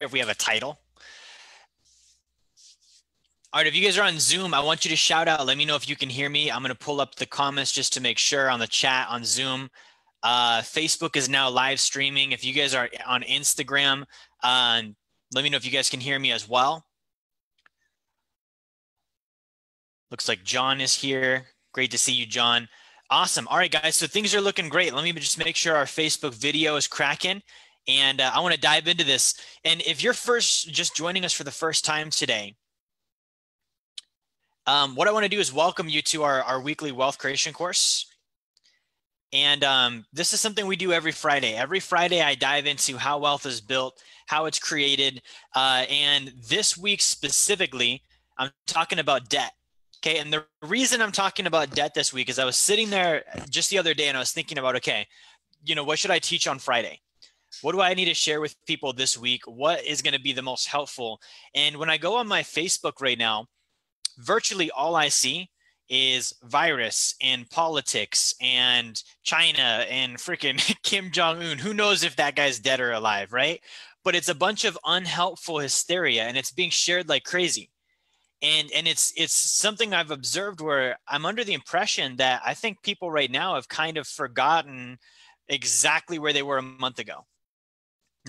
if we have a title. All right, if you guys are on Zoom, I want you to shout out. Let me know if you can hear me. I'm going to pull up the comments just to make sure on the chat on Zoom. Facebook is now live streaming. If you guys are on Instagram, let me know if you guys can hear me as well. Looks like John is here. Great to see you, John. Awesome. All right, guys. So things are looking great. Let me just make sure our Facebook video is cracking. And I want to dive into this. And if you're just joining us for the first time today, what I want to do is welcome you to our weekly wealth creation course. And this is something we do every Friday. Every Friday, I dive into how wealth is built, how it's created. And this week specifically, I'm talking about debt. Okay. And the reason I'm talking about debt this week is I was sitting there just the other day and I was thinking about, okay, you know, what should I teach on Friday? What do I need to share with people this week? What is going to be the most helpful? And when I go on my Facebook right now, virtually all I see is virus and politics and China and freaking Kim Jong-un. Who knows if that guy's dead or alive, right? But it's a bunch of unhelpful hysteria and it's being shared like crazy. And it's something I've observed where I'm under the impression that I think people right now have kind of forgotten exactly where they were a month ago.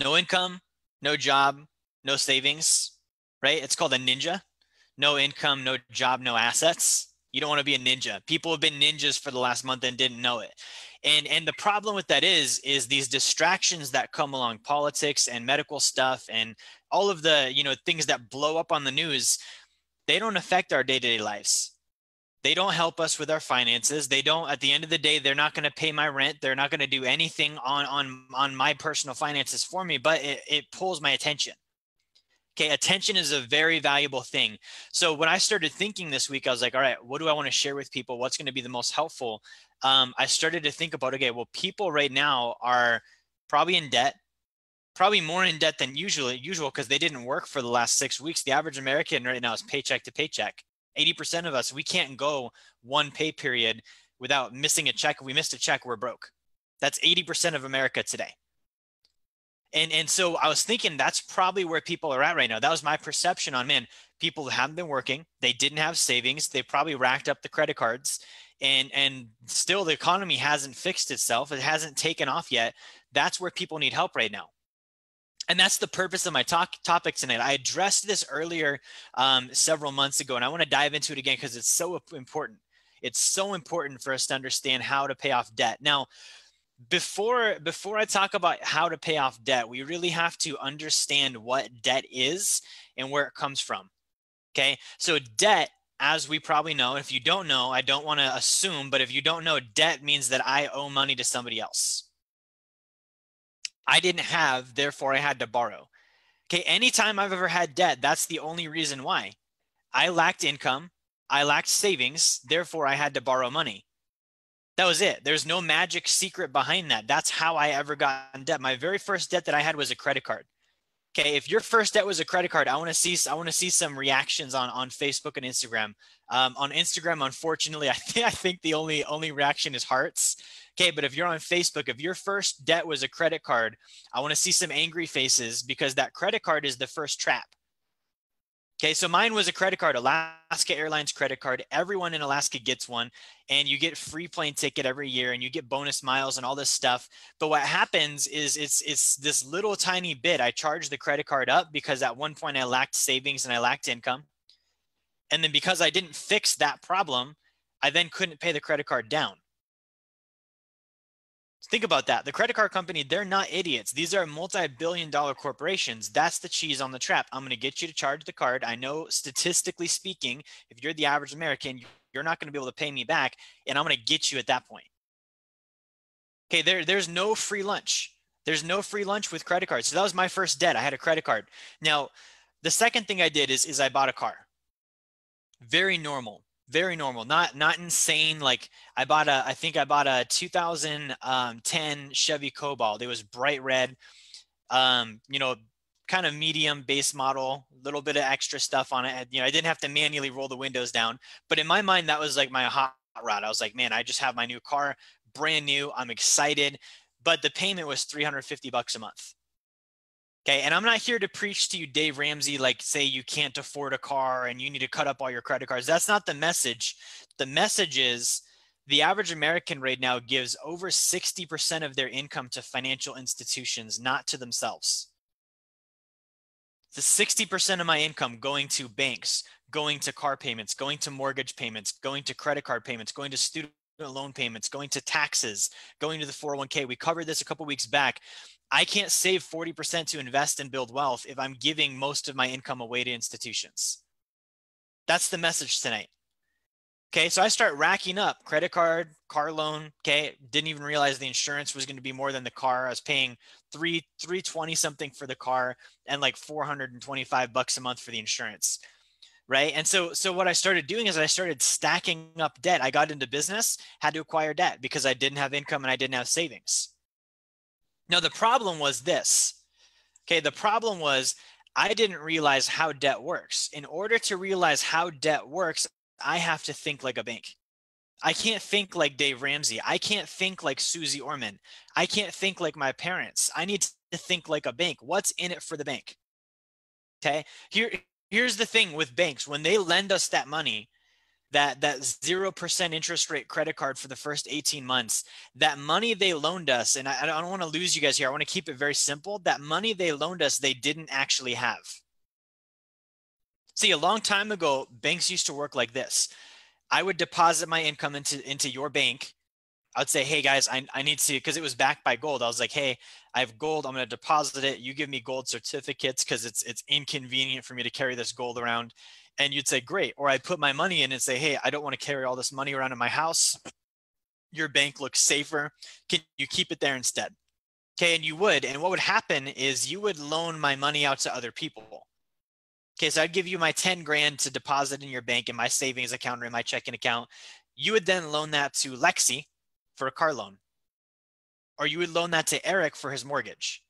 No income, no job, no savings, right? It's called a ninja. No income, no job, no assets. You don't want to be a ninja. People have been ninjas for the last month and didn't know it. And the problem with that is these distractions that come along, politics and medical stuff and all of the, you know, things that blow up on the news, they don't affect our day-to-day lives. They don't help us with our finances. They don't, at the end of the day, they're not going to pay my rent. They're not going to do anything on my personal finances for me, but it pulls my attention. Okay, attention is a very valuable thing. So when I started thinking this week, I was like, all right, what do I want to share with people? What's going to be the most helpful? I started to think about, okay, well, people right now are probably in debt, probably more in debt than usual because they didn't work for the last 6 weeks. The average American right now is paycheck to paycheck. 80% of us, we can't go one pay period without missing a check. If we missed a check, we're broke. That's 80% of America today. And so I was thinking that's probably where people are at right now. That was my perception on, man, people haven't been working. They didn't have savings. They probably racked up the credit cards and still the economy hasn't fixed itself. It hasn't taken off yet. That's where people need help right now. And that's the purpose of my topic tonight. I addressed this earlier several months ago, and I want to dive into it again because it's so important. It's so important for us to understand how to pay off debt. Now, before I talk about how to pay off debt, we really have to understand what debt is and where it comes from. Okay, so debt, as we probably know, if you don't know, I don't want to assume, but if you don't know, debt means that I owe money to somebody else. I didn't have, therefore I had to borrow. Okay, anytime I've ever had debt, that's the only reason why. I lacked income, I lacked savings, therefore I had to borrow money. That was it. There's no magic secret behind that. That's how I ever got in debt. My very first debt that I had was a credit card. Okay, if your first debt was a credit card, I want to see some reactions on Facebook and Instagram. On Instagram, unfortunately, I think the only reaction is hearts. Okay, but if you're on Facebook, if your first debt was a credit card, I want to see some angry faces because that credit card is the first trap. Okay, so mine was a credit card, Alaska Airlines credit card. Everyone in Alaska gets one and you get free plane ticket every year and you get bonus miles and all this stuff. But what happens is it's this little tiny bit. I charge the credit card up because at one point I lacked savings and I lacked income. And then because I didn't fix that problem, I then couldn't pay the credit card down. Think about that. The credit card company, they're not idiots. These are multi-billion-dollar corporations. That's the cheese on the trap. I'm going to get you to charge the card. I know statistically speaking, if you're the average American, you're not going to be able to pay me back, and I'm going to get you at that point. Okay, there's no free lunch. There's no free lunch with credit cards. So that was my first debt. I had a credit card. Now, the second thing I did is I bought a car. Very normal. Very normal, not insane. Like I think I bought a 2010 Chevy Cobalt. It was bright red, you know, kind of medium base model, little bit of extra stuff on it. You know, I didn't have to manually roll the windows down, but in my mind, that was like my hot rod. I was like, man, I just have my new car, brand new. I'm excited, but the payment was $350 a month. Okay. And I'm not here to preach to you, Dave Ramsey, like say you can't afford a car and you need to cut up all your credit cards. That's not the message. The message is the average American right now gives over 60% of their income to financial institutions, not to themselves. The 60% of my income going to banks, going to car payments, going to mortgage payments, going to credit card payments, going to student loan payments, going to taxes, going to the 401k. We covered this a couple weeks back. I can't save 40% to invest and build wealth if I'm giving most of my income away to institutions. That's the message tonight. Okay, so I start racking up credit card, car loan. Okay, didn't even realize the insurance was going to be more than the car. I was paying $320 something for the car and like $425 a month for the insurance, right? And so what I started doing is I started stacking up debt. I got into business, had to acquire debt because I didn't have income and I didn't have savings. Now, the problem was this. Okay, the problem was I didn't realize how debt works. In order to realize how debt works, I have to think like a bank. I can't think like Dave Ramsey. I can't think like Suze Orman. I can't think like my parents. I need to think like a bank. What's in it for the bank? Okay. Here's the thing with banks. When they lend us that money, that 0% interest rate credit card for the first 18 months, that money they loaned us, and I don't want to lose you guys here. I want to keep it very simple. That money they loaned us, they didn't actually have. See, a long time ago, banks used to work like this. I would deposit my income into your bank. I'd say, hey guys, I need to, because it was backed by gold. I was like, hey, I have gold. I'm going to deposit it. You give me gold certificates because it's inconvenient for me to carry this gold around. And you'd say, great. Or I'd put my money in and say, hey, I don't want to carry all this money around in my house. Your bank looks safer. Can you keep it there instead? Okay, and you would. And what would happen is you would loan my money out to other people. Okay, so I'd give you my 10 grand to deposit in your bank in my savings account or in my checking account. You would then loan that to Lexi for a car loan, or you would loan that to Eric for his mortgage,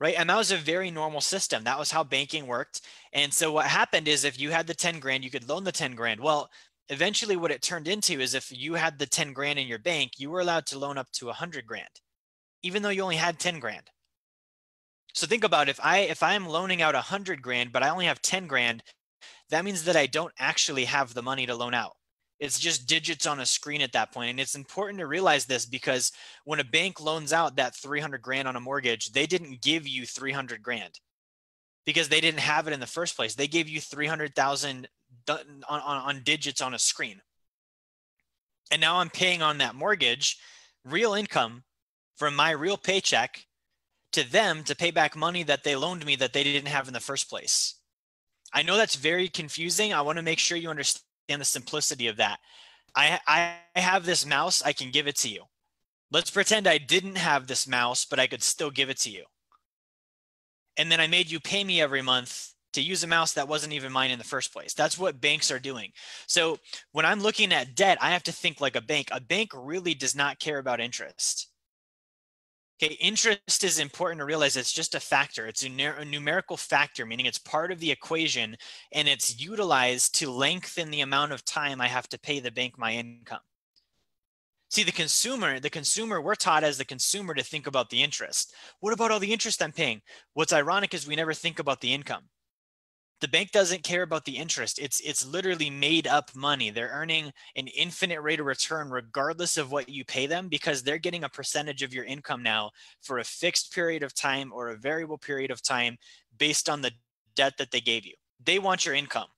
right? And that was a very normal system. That was how banking worked. And so what happened is if you had the 10 grand, you could loan the 10 grand. Well, eventually what it turned into is if you had the 10 grand in your bank, you were allowed to loan up to 100 grand, even though you only had 10 grand. So think about if I'm loaning out 100 grand, but I only have 10 grand, that means that I don't actually have the money to loan out. It's just digits on a screen at that point. And it's important to realize this because when a bank loans out that 300 grand on a mortgage, they didn't give you 300 grand because they didn't have it in the first place. They gave you 300,000 on digits on a screen. And now I'm paying on that mortgage, real income from my real paycheck to them to pay back money that they loaned me that they didn't have in the first place. I know that's very confusing. I want to make sure you understand the simplicity of that. I have this mouse, I can give it to you. Let's pretend I didn't have this mouse, but I could still give it to you. And then I made you pay me every month to use a mouse that wasn't even mine in the first place. That's what banks are doing. So when I'm looking at debt, I have to think like a bank. A bank really does not care about interest. Okay, interest is important to realize it's just a factor. It's a numerical factor, meaning it's part of the equation and it's utilized to lengthen the amount of time I have to pay the bank my income. See, the consumer, we're taught as the consumer to think about the interest. What about all the interest I'm paying? What's ironic is we never think about the income. The bank doesn't care about the interest. It's literally made up money. They're earning an infinite rate of return regardless of what you pay them because they're getting a percentage of your income now for a fixed period of time or a variable period of time based on the debt that they gave you. They want your income.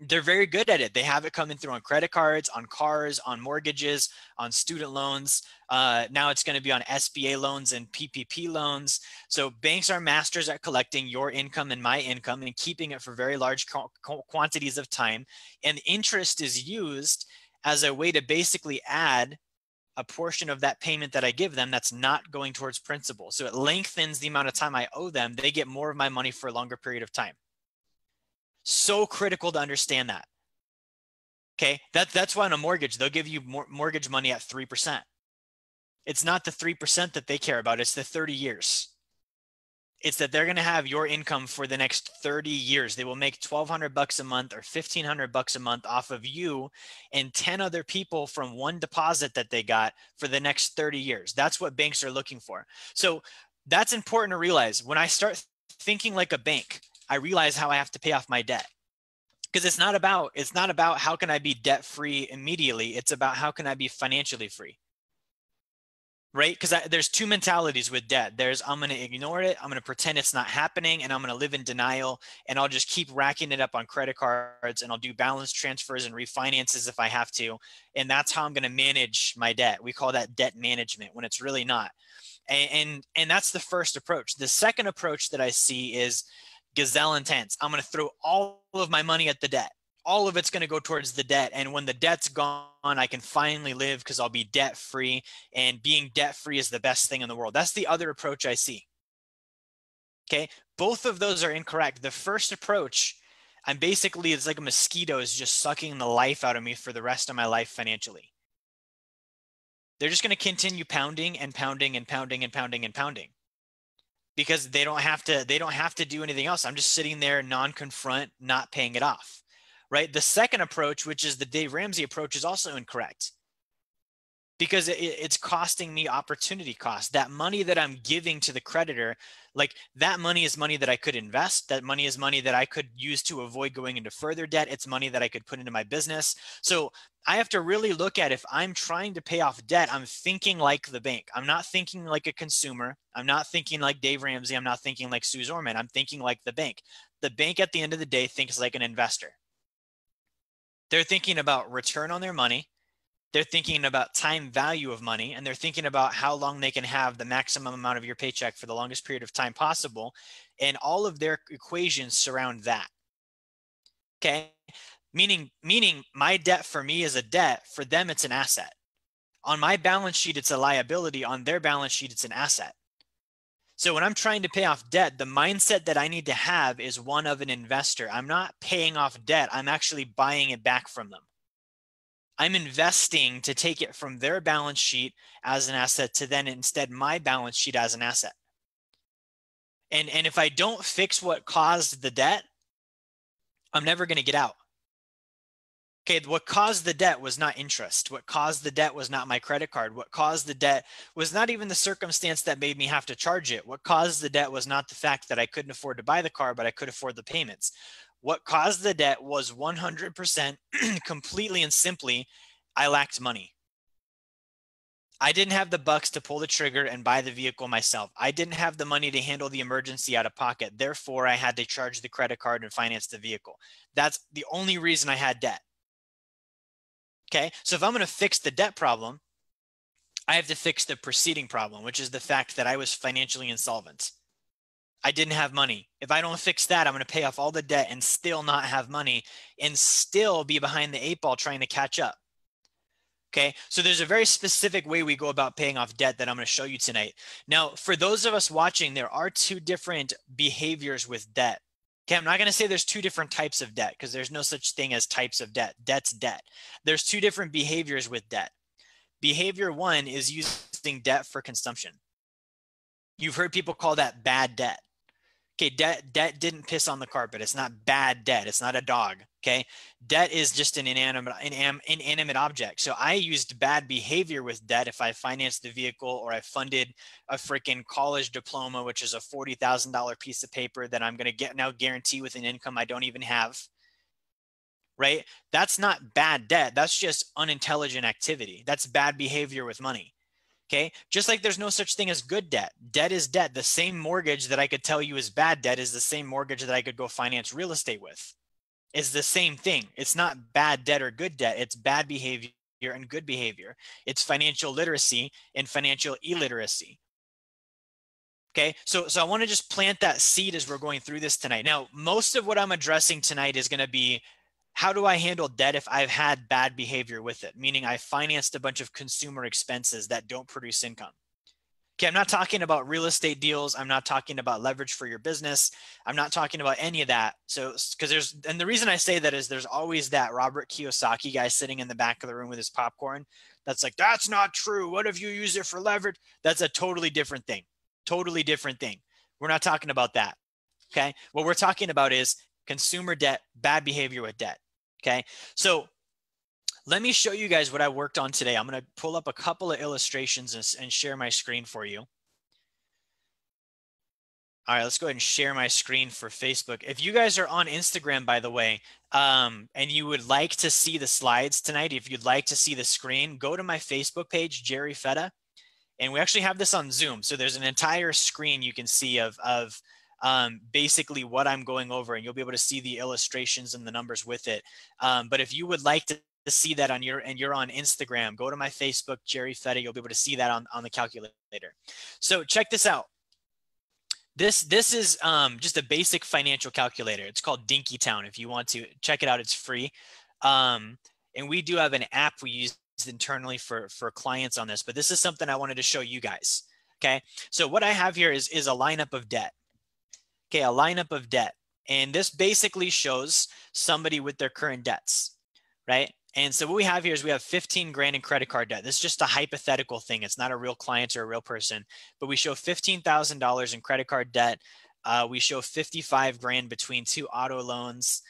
They're very good at it. They have it coming through on credit cards, on cars, on mortgages, on student loans. Now it's going to be on SBA loans and PPP loans. So banks are masters at collecting your income and my income and keeping it for very large quantities of time. And interest is used as a way to basically add a portion of that payment that I give them that's not going towards principal. So it lengthens the amount of time I owe them. They get more of my money for a longer period of time. So critical to understand that. Okay, that's why on a mortgage, they'll give you mortgage money at 3%. It's not the 3% that they care about. It's the 30 years. It's that they're going to have your income for the next 30 years. They will make $1,200 a month or $1,500 a month off of you and 10 other people from one deposit that they got for the next 30 years. That's what banks are looking for. So That's important to realize. When I start thinking like a bank, I realize how I have to pay off my debt. Because it's not about how can I be debt free immediately. It's about how can I be financially free, right? Because there's two mentalities with debt. There's I'm going to ignore it, I'm going to pretend it's not happening, and I'm going to live in denial, and I'll just keep racking it up on credit cards, and I'll do balance transfers and refinances if I have to, and that's how I'm going to manage my debt. We call that debt management when it's really not. And that's the first approach. The second approach that I see is gazelle intense. I'm going to throw all of my money at the debt. All of it's going to go towards the debt. And when the debt's gone, I can finally live because I'll be debt free. And being debt free is the best thing in the world. That's the other approach I see. Okay. Both of those are incorrect. The first approach, it's like a mosquito is just sucking the life out of me for the rest of my life financially. They're just going to continue pounding and pounding and pounding and pounding and pounding. Because they don't have to do anything else. I'm just sitting there non-confront, not paying it off, right? The second approach, which is the Dave Ramsey approach, is also incorrect because it's costing me opportunity cost. That money that I'm giving to the creditor, like that money is money that I could invest. That money is money that I could use to avoid going into further debt. It's money that I could put into my business. So I have to really look at if I'm trying to pay off debt, I'm thinking like the bank. I'm not thinking like a consumer. I'm not thinking like Dave Ramsey. I'm not thinking like Suze Orman. I'm thinking like the bank. The bank at the end of the day thinks like an investor. They're thinking about return on their money. They're thinking about time value of money. And they're thinking about how long they can have the maximum amount of your paycheck for the longest period of time possible. And all of their equations surround that. Okay. Meaning my debt for me is a debt. For them, it's an asset. On my balance sheet, it's a liability. On their balance sheet, it's an asset. So when I'm trying to pay off debt, the mindset that I need to have is one of an investor. I'm not paying off debt. I'm actually buying it back from them. I'm investing to take it from their balance sheet as an asset to then instead my balance sheet as an asset. And if I don't fix what caused the debt, I'm never going to get out. Okay, what caused the debt was not interest. What caused the debt was not my credit card. What caused the debt was not even the circumstance that made me have to charge it. What caused the debt was not the fact that I couldn't afford to buy the car, but I could afford the payments. What caused the debt was 100% completely and simply, I lacked money. I didn't have the bucks to pull the trigger and buy the vehicle myself. I didn't have the money to handle the emergency out of pocket. Therefore, I had to charge the credit card and finance the vehicle. That's the only reason I had debt. Okay, so if I'm going to fix the debt problem, I have to fix the preceding problem, which is the fact that I was financially insolvent. I didn't have money. If I don't fix that, I'm going to pay off all the debt and still not have money and still be behind the eight ball trying to catch up. Okay, so there's a very specific way we go about paying off debt that I'm going to show you tonight. Now, for those of us watching, there are two different behaviors with debt. Okay, I'm not going to say there's two different types of debt because there's no such thing as types of debt. Debt's debt. There's two different behaviors with debt. Behavior one is using debt for consumption. You've heard people call that bad debt. Okay, debt didn't piss on the carpet. It's not bad debt. It's not a dog. Okay, debt is just an inanimate object. So I used bad behavior with debt if I financed the vehicle or I funded a freaking college diploma, which is a $40,000 piece of paper that I'm going to get now guarantee with an income I don't even have. Right? That's not bad debt. That's just unintelligent activity. That's bad behavior with money. Okay. Just like there's no such thing as good debt. Debt is debt. The same mortgage that I could tell you is bad debt is the same mortgage that I could go finance real estate with. It's the same thing. It's not bad debt or good debt. It's bad behavior and good behavior. It's financial literacy and financial illiteracy. Okay. So I want to just plant that seed as we're going through this tonight. Now, most of what I'm addressing tonight is going to be how do I handle debt if I've had bad behavior with it? Meaning I financed a bunch of consumer expenses that don't produce income. Okay, I'm not talking about real estate deals. I'm not talking about leverage for your business. I'm not talking about any of that. So, and the reason I say that is there's always that Robert Kiyosaki guy sitting in the back of the room with his popcorn. That's like, that's not true. What if you use it for leverage? That's a totally different thing. Totally different thing. We're not talking about that. Okay. What we're talking about is consumer debt, bad behavior with debt. Okay, so let me show you guys what I worked on today. I'm going to pull up a couple of illustrations and share my screen for you. All right, let's go ahead and share my screen for Facebook. If you guys are on Instagram, by the way, and you would like to see the slides tonight, if you'd like to see the screen, go to my Facebook page, Jerry Fetta. And we actually have this on Zoom. So there's an entire screen you can see of basically what I'm going over, and you'll be able to see the illustrations and the numbers with it. But if you would like to see that on your, and you're on Instagram, go to my Facebook, Jerry Fetta. You'll be able to see that on the calculator. So check this out. This is just a basic financial calculator. It's called Dinkytown. If you want to check it out, it's free. And we do have an app we use internally for clients on this, but this is something I wanted to show you guys. Okay. So what I have here is a lineup of debt. Okay. A lineup of debt. And this basically shows somebody with their current debts, right? And so what we have here is we have 15 grand in credit card debt. This is just a hypothetical thing. It's not a real client or a real person, but we show $15,000 in credit card debt. We show 55 grand between two auto loans.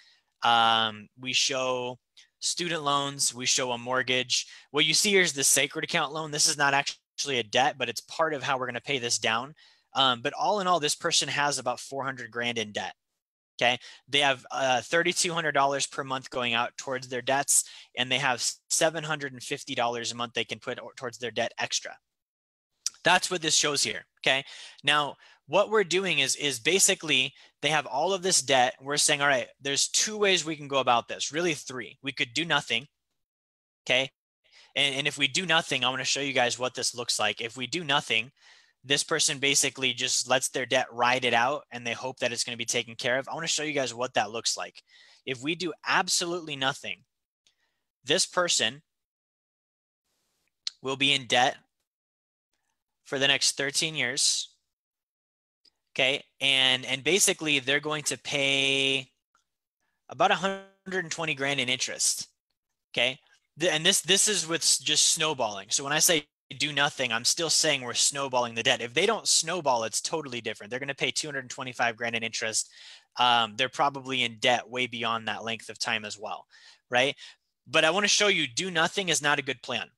We show student loans. We show a mortgage. What you see here is the Sacred Account loan. This is not actually a debt, but it's part of how we're going to pay this down. But all in all, this person has about 400 grand in debt. Okay. They have $3,200 per month going out towards their debts, and they have $750 a month they can put towards their debt extra. That's what this shows here. Okay. Now, what we're doing is basically they have all of this debt. We're saying, all right, there's two ways we can go about this. Really three. We could do nothing. Okay. And if we do nothing, I want to show you guys what this looks like. If we do nothing, this person basically just lets their debt ride it out and they hope that it's going to be taken care of. I want to show you guys what that looks like. If we do absolutely nothing, this person will be in debt for the next 13 years. Okay. And basically they're going to pay about 120 grand in interest. Okay. And this is with just snowballing. So when I say do nothing, I'm still saying we're snowballing the debt. If they don't snowball, it's totally different. They're going to pay 225 grand in interest. They're probably in debt way beyond that length of time as well, right? But I want to show you, do nothing is not a good plan.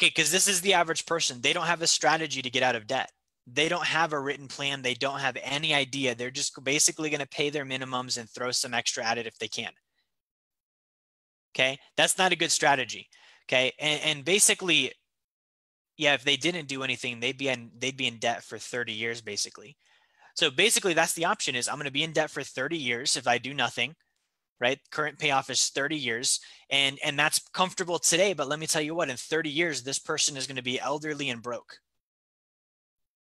Okay, because this is the average person. They don't have a strategy to get out of debt. They don't have a written plan. They don't have any idea. They're just basically going to pay their minimums and throw some extra at it if they can. Okay, that's not a good strategy. Okay, and basically, yeah, if they didn't do anything, they'd be in debt for 30 years, basically. So basically that's the option is I'm going to be in debt for 30 years if I do nothing, right? Current payoff is 30 years and that's comfortable today, but let me tell you what, in 30 years, this person is going to be elderly and broke.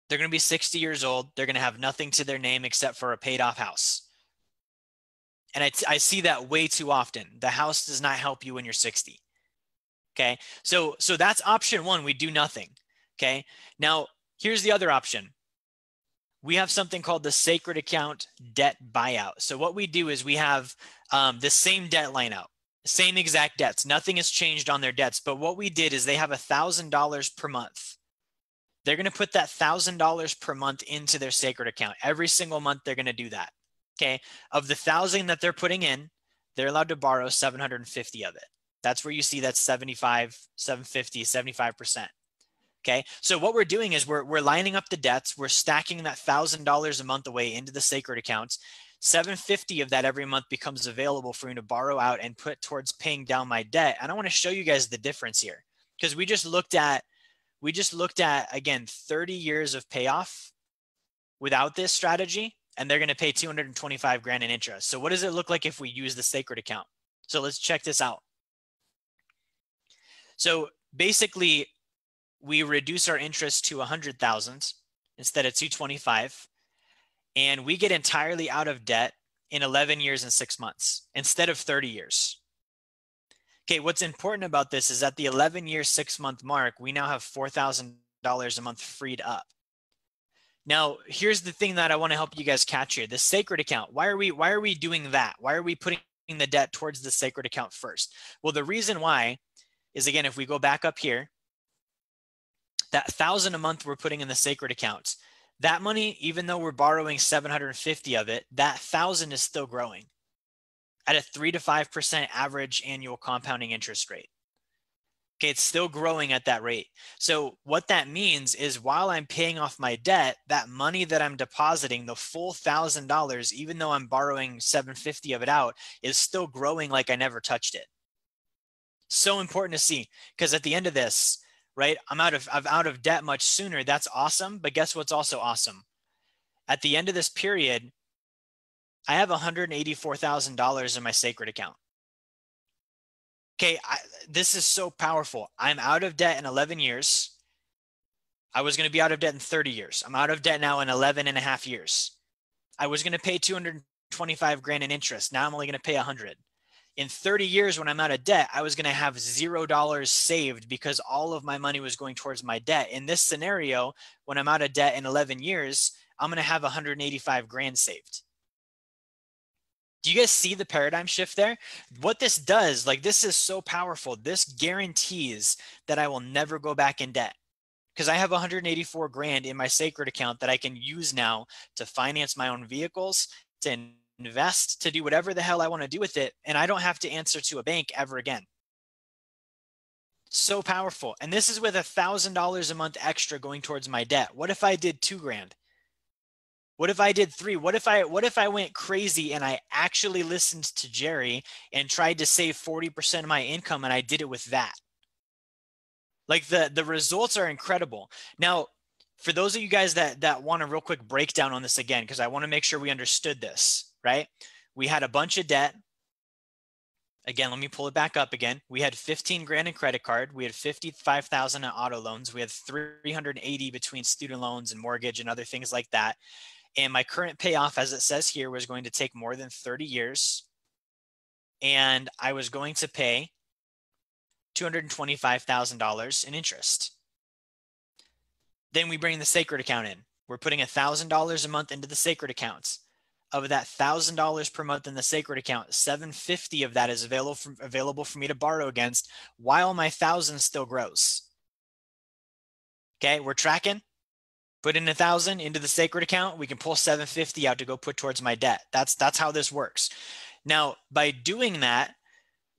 They're going to be 60 years old. They're going to have nothing to their name except for a paid off house. And I see that way too often. The house does not help you when you're 60. Okay. So that's option one. We do nothing. Okay. Now here's the other option. We have something called the Sacred Account debt buyout. So what we do is we have the same debt line out, same exact debts. Nothing has changed on their debts. But what we did is they have $1,000 per month. They're going to put that $1,000 per month into their Sacred Account. Every single month, they're going to do that. Okay. Of the 1,000 that they're putting in, they're allowed to borrow 750 of it. That's where you see that 75, 750, 75%. Okay. So what we're doing is we're lining up the debts. We're stacking that $1,000 a month away into the Sacred Accounts. 750 of that every month becomes available for me to borrow out and put towards paying down my debt. And I want to show you guys the difference here because we just looked at again, 30 years of payoff without this strategy, and they're going to pay 225 grand in interest. So what does it look like if we use the Sacred Account? So let's check this out. So basically, we reduce our interest to 100,000 instead of 225, and we get entirely out of debt in 11 years and 6 months instead of 30 years. Okay, what's important about this is at the 11-year, 6-month mark, we now have $4,000 a month freed up. Now, here's the thing that I want to help you guys catch here: the Sacred Account. Why are we doing that? Why are we putting the debt towards the Sacred Account first? Well, the reason why is again, if we go back up here, that 1,000 a month we're putting in the Sacred Accounts, that money, even though we're borrowing 750 of it, that 1,000 is still growing at a 3 to 5% average annual compounding interest rate. Okay, it's still growing at that rate. So what that means is while I'm paying off my debt, that money that I'm depositing, the full $1,000, even though I'm borrowing $750 of it out, is still growing like I never touched it. So important to see, because at the end of this, right, I'm out of debt much sooner. That's awesome. But guess what's also awesome? At the end of this period, I have $184,000 in my sacred account. Okay, this is so powerful. I'm out of debt in 11 years. I was going to be out of debt in 30 years. I'm out of debt now in 11.5 years. I was going to pay $225,000 in interest. Now I'm only going to pay $100,000. In 30 years, when I'm out of debt, I was going to have $0 saved because all of my money was going towards my debt. In this scenario, when I'm out of debt in 11 years, I'm going to have $185,000 saved. Do you guys see the paradigm shift there? What this does, like, this is so powerful. This guarantees that I will never go back in debt because I have $184,000 in my sacred account that I can use now to finance my own vehicles, to invest, to do whatever the hell I want to do with it. And I don't have to answer to a bank ever again. So powerful. And this is with $1,000 a month extra going towards my debt. What if I did $2,000? What if I did $3,000? What if I went crazy and I actually listened to Jerry and tried to save 40% of my income and I did it with that? Like, the results are incredible. Now, for those of you guys that want a real quick breakdown on this again, because I want to make sure we understood this, right? We had a bunch of debt. Again, let me pull it back up again. We had $15,000 in credit card. We had $55,000 in auto loans. We had $380 between student loans and mortgage and other things like that. And my current payoff, as it says here, was going to take more than 30 years. And I was going to pay $225,000 in interest. Then we bring the sacred account in. We're putting $1,000 a month into the sacred accounts. Of that $1,000 per month in the sacred account, $750 of that is available for me to borrow against while my $1,000 still grows. Okay, we're tracking. Put in $1,000 into the sacred account, we can pull $750 out to go put towards my debt. That's how this works. Now, by doing that,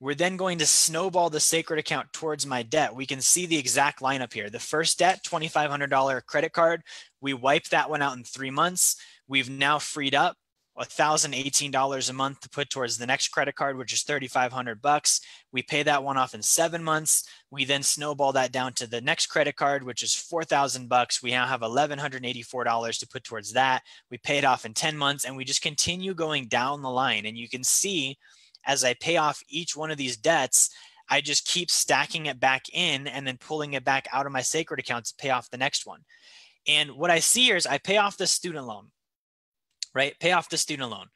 we're then going to snowball the sacred account towards my debt. We can see the exact lineup here. The first debt, $2,500 credit card. We wipe that one out in 3 months. We've now freed up $1,018 a month to put towards the next credit card, which is $3,500. We pay that one off in 7 months. We then snowball that down to the next credit card, which is $4,000. We now have $1,184 to put towards that. We pay it off in 10 months and we just continue going down the line. And you can see as I pay off each one of these debts, I just keep stacking it back in and then pulling it back out of my sacred account to pay off the next one. And what I see here is I pay off the student loan. Right? Pay off the student loan.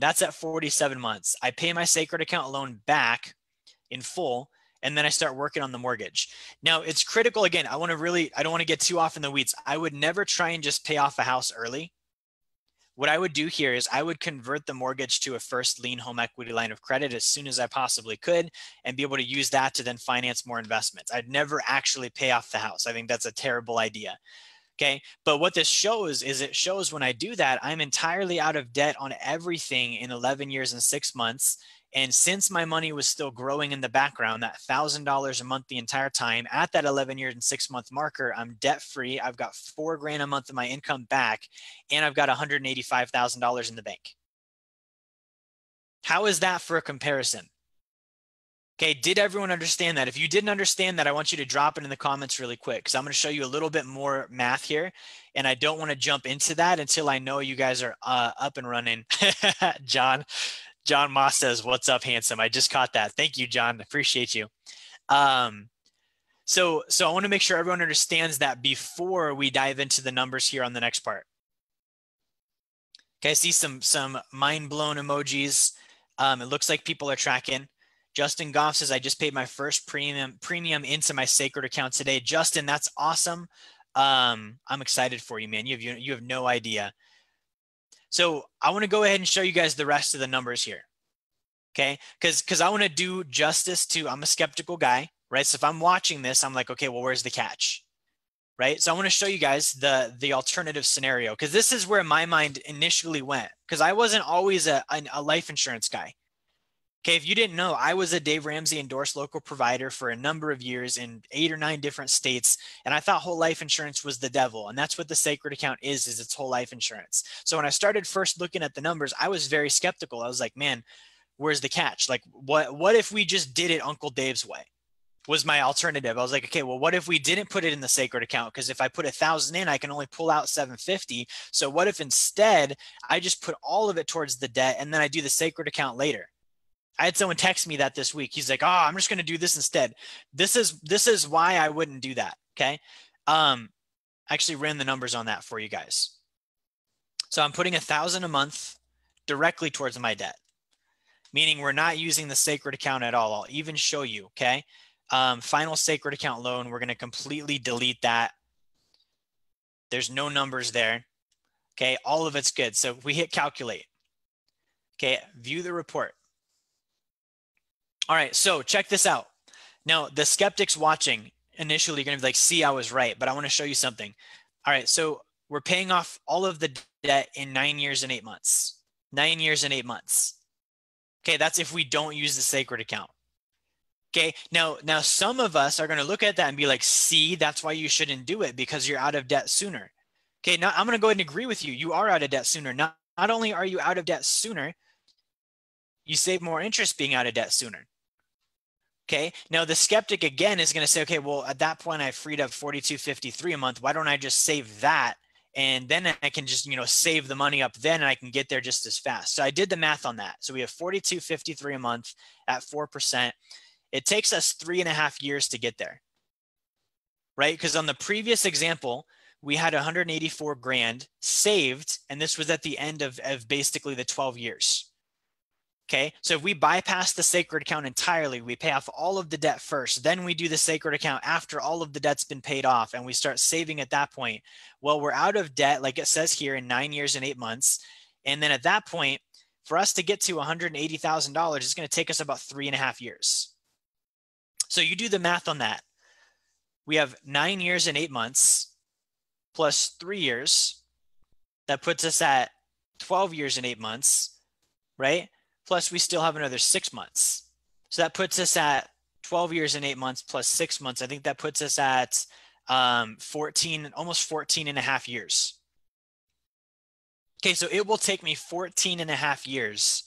That's at 47 months. I pay my sacred account loan back in full, and then I start working on the mortgage. Now, it's critical. Again, I don't want to get too off in the weeds. I would never try and just pay off a house early. What I would do here is I would convert the mortgage to a first lien home equity line of credit as soon as I possibly could and be able to use that to then finance more investments. I'd never actually pay off the house. I think that's a terrible idea. Okay. But what this shows is it shows when I do that, I'm entirely out of debt on everything in 11 years and 6 months. And since my money was still growing in the background, that $1,000 a month the entire time, at that 11 years and 6 month marker, I'm debt free. I've got $4,000 a month of my income back, and I've got $185,000 in the bank. How is that for a comparison? Okay, did everyone understand that? If you didn't understand that, I want you to drop it in the comments really quick because I'm going to show you a little bit more math here, and I don't want to jump into that until I know you guys are up and running. John Moss says, "What's up, handsome?" I just caught that. Thank you, John. Appreciate you. So I want to make sure everyone understands that before we dive into the numbers here on the next part. Okay, I see some mind blown emojis. It looks like people are tracking. Justin Goff says, I just paid my first premium into my sacred account today. Justin, that's awesome. I'm excited for you, man. You have no idea. So I want to go ahead and show you guys the rest of the numbers here. Okay. Cause I want to do justice to, I'm a skeptical guy, right? So if I'm watching this, I'm like, okay, well, where's the catch? Right? So I want to show you guys the alternative scenario. Cause this is where my mind initially went. Cause I wasn't always a life insurance guy. Okay, if you didn't know, I was a Dave Ramsey endorsed local provider for a number of years in 8 or 9 different states, and I thought whole life insurance was the devil, and that's what the Sacred Account is it's whole life insurance. So when I started first looking at the numbers, I was very skeptical. I was like, man, where's the catch? Like, what if we just did it Uncle Dave's way? Was my alternative. I was like, okay, well, what if we didn't put it in the Sacred Account? Because if I put 1,000 in, I can only pull out 750. So what if instead I just put all of it towards the debt and then I do the Sacred Account later? I had someone text me that this week. He's like, oh, I'm just going to do this instead. This is why I wouldn't do that. Okay. I actually ran the numbers on that for you guys. So I'm putting 1,000 a month directly towards my debt, meaning we're not using the Sacred Account at all. I'll even show you. Okay. Final Sacred Account loan, we're going to completely delete that. There's no numbers there. Okay. All of it's good. So we hit calculate. Okay. View the report. All right. So check this out. Now the skeptics watching initially, you're going to be like, see, I was right, but I want to show you something. All right. So we're paying off all of the debt in 9 years and 8 months, 9 years and 8 months. Okay. That's if we don't use the Sacred Account. Okay. Now some of us are going to look at that and be like, see, that's why you shouldn't do it because you're out of debt sooner. Okay. Now I'm going to go ahead and agree with you. You are out of debt sooner. Not only are you out of debt sooner, you save more interest being out of debt sooner. Okay. Now the skeptic again is going to say, okay, well, at that point I freed up $42.53 a month. Why don't I just save that? And then I can just, save the money up then and I can get there just as fast. So I did the math on that. So we have $42.53 a month at 4%. It takes us 3.5 years to get there, right? Because on the previous example, we had 184 grand saved, and this was at the end of basically the 12 years, okay? So if we bypass the Sacred Account entirely, we pay off all of the debt first, then we do the Sacred Account after all of the debt's been paid off, and we start saving at that point. Well, we're out of debt, like it says here, in 9 years and 8 months, and then at that point, for us to get to $180,000, it's going to take us about 3.5 years. So you do the math on that. We have 9 years and 8 months plus 3 years. That puts us at 12 years and 8 months, right? Plus we still have another 6 months. So that puts us at 12 years and 8 months plus 6 months. I think that puts us at 14, almost 14.5 years. Okay, so it will take me 14.5 years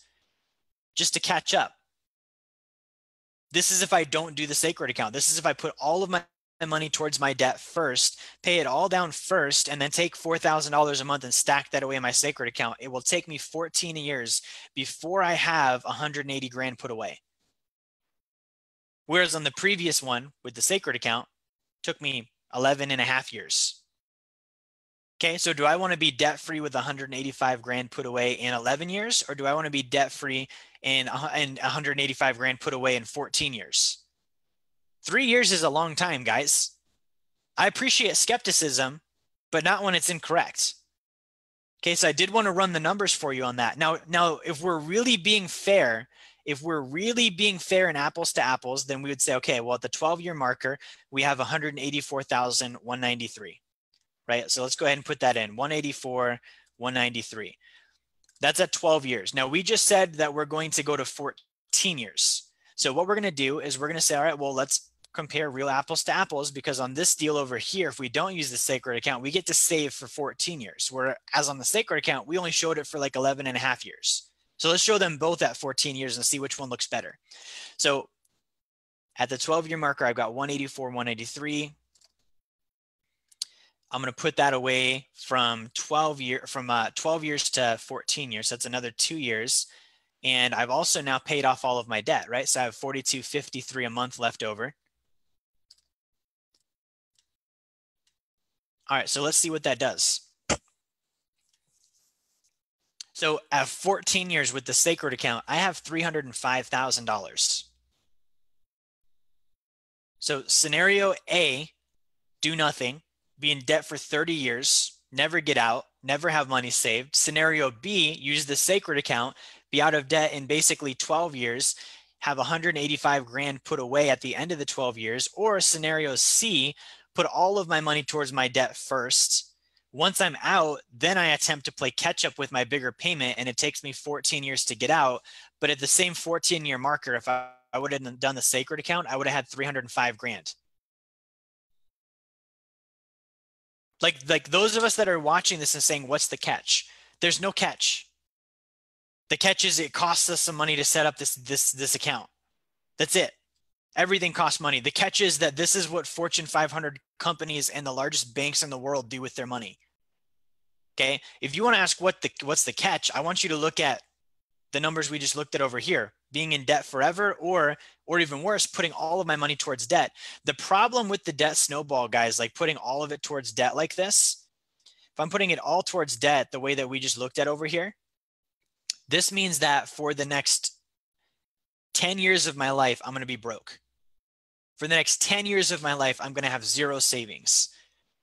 just to catch up. This is if I don't do the Sacred Account. This is if I put all of my money towards my debt first, pay it all down first, and then take $4,000 a month and stack that away in my Sacred Account. It will take me 14 years before I have 180 grand put away. Whereas on the previous one with the Sacred Account, it took me 11.5 years. Okay, so do I want to be debt-free with 185 grand put away in 11 years, or do I want to be debt-free and 185 grand put away in 14 years? 3 years is a long time, guys. I appreciate skepticism, but not when it's incorrect. Okay, so I did want to run the numbers for you on that. Now, if we're really being fair, and apples to apples, then we would say, okay, well, at the 12-year marker, we have $184,193. Right? So let's go ahead and put that in, 184, 193. That's at 12 years. Now we just said that we're going to go to 14 years. So what we're going to do is we're going to say, all right, well, let's compare real apples to apples, because on this deal over here, if we don't use the Sacred Account, we get to save for 14 years. Whereas on the Sacred Account, we only showed it for like 11.5 years. So let's show them both at 14 years and see which one looks better. So at the 12-year marker, I've got 184, 183. I'm going to put that away from 12 years to 14 years. So that's another 2 years. And I've also now paid off all of my debt, right? So I have $42.53 a month left over. All right, so let's see what that does. So at 14 years with the Sacred Account, I have $305,000. So scenario A, do nothing. Be in debt for 30 years, never get out, never have money saved. Scenario B, use the Sacred Account, be out of debt in basically 12 years, have 185 grand put away at the end of the 12 years. Or scenario C, put all of my money towards my debt first, Once I'm out, then I attempt to play catch up with my bigger payment, and it takes me 14 years to get out. But at the same 14-year marker, if I would have done the Sacred Account, I would have had 305 grand. Like those of us that are watching this and saying, what's the catch? There's no catch. The catch is it costs us some money to set up this account. That's it. Everything costs money. The catch is that this is what Fortune 500 companies and the largest banks in the world do with their money. Okay. If you want to ask what's the catch, I want you to look at the numbers we just looked at over here, being in debt forever, or even worse, putting all of my money towards debt. The problem with the debt snowball, guys, like putting all of it towards debt like this, if I'm putting it all towards debt, the way that we just looked at over here, this means that for the next 10 years of my life, I'm going to be broke. For the next 10 years of my life, I'm going to have zero savings.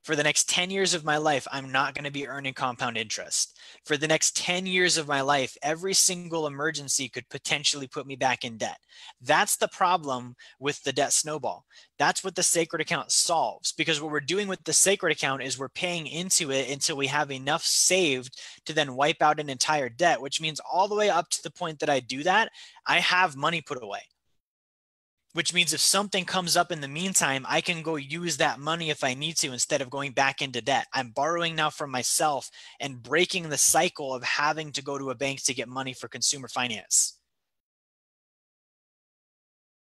For the next 10 years of my life, I'm not going to be earning compound interest. For the next 10 years of my life, every single emergency could potentially put me back in debt. That's the problem with the debt snowball. That's what the Sacred Account solves, because what we're doing with the Sacred Account is we're paying into it until we have enough saved to then wipe out an entire debt, which means all the way up to the point that I do that, I have money put away. Which means if something comes up in the meantime, I can go use that money if I need to instead of going back into debt. I'm borrowing now from myself and breaking the cycle of having to go to a bank to get money for consumer finance.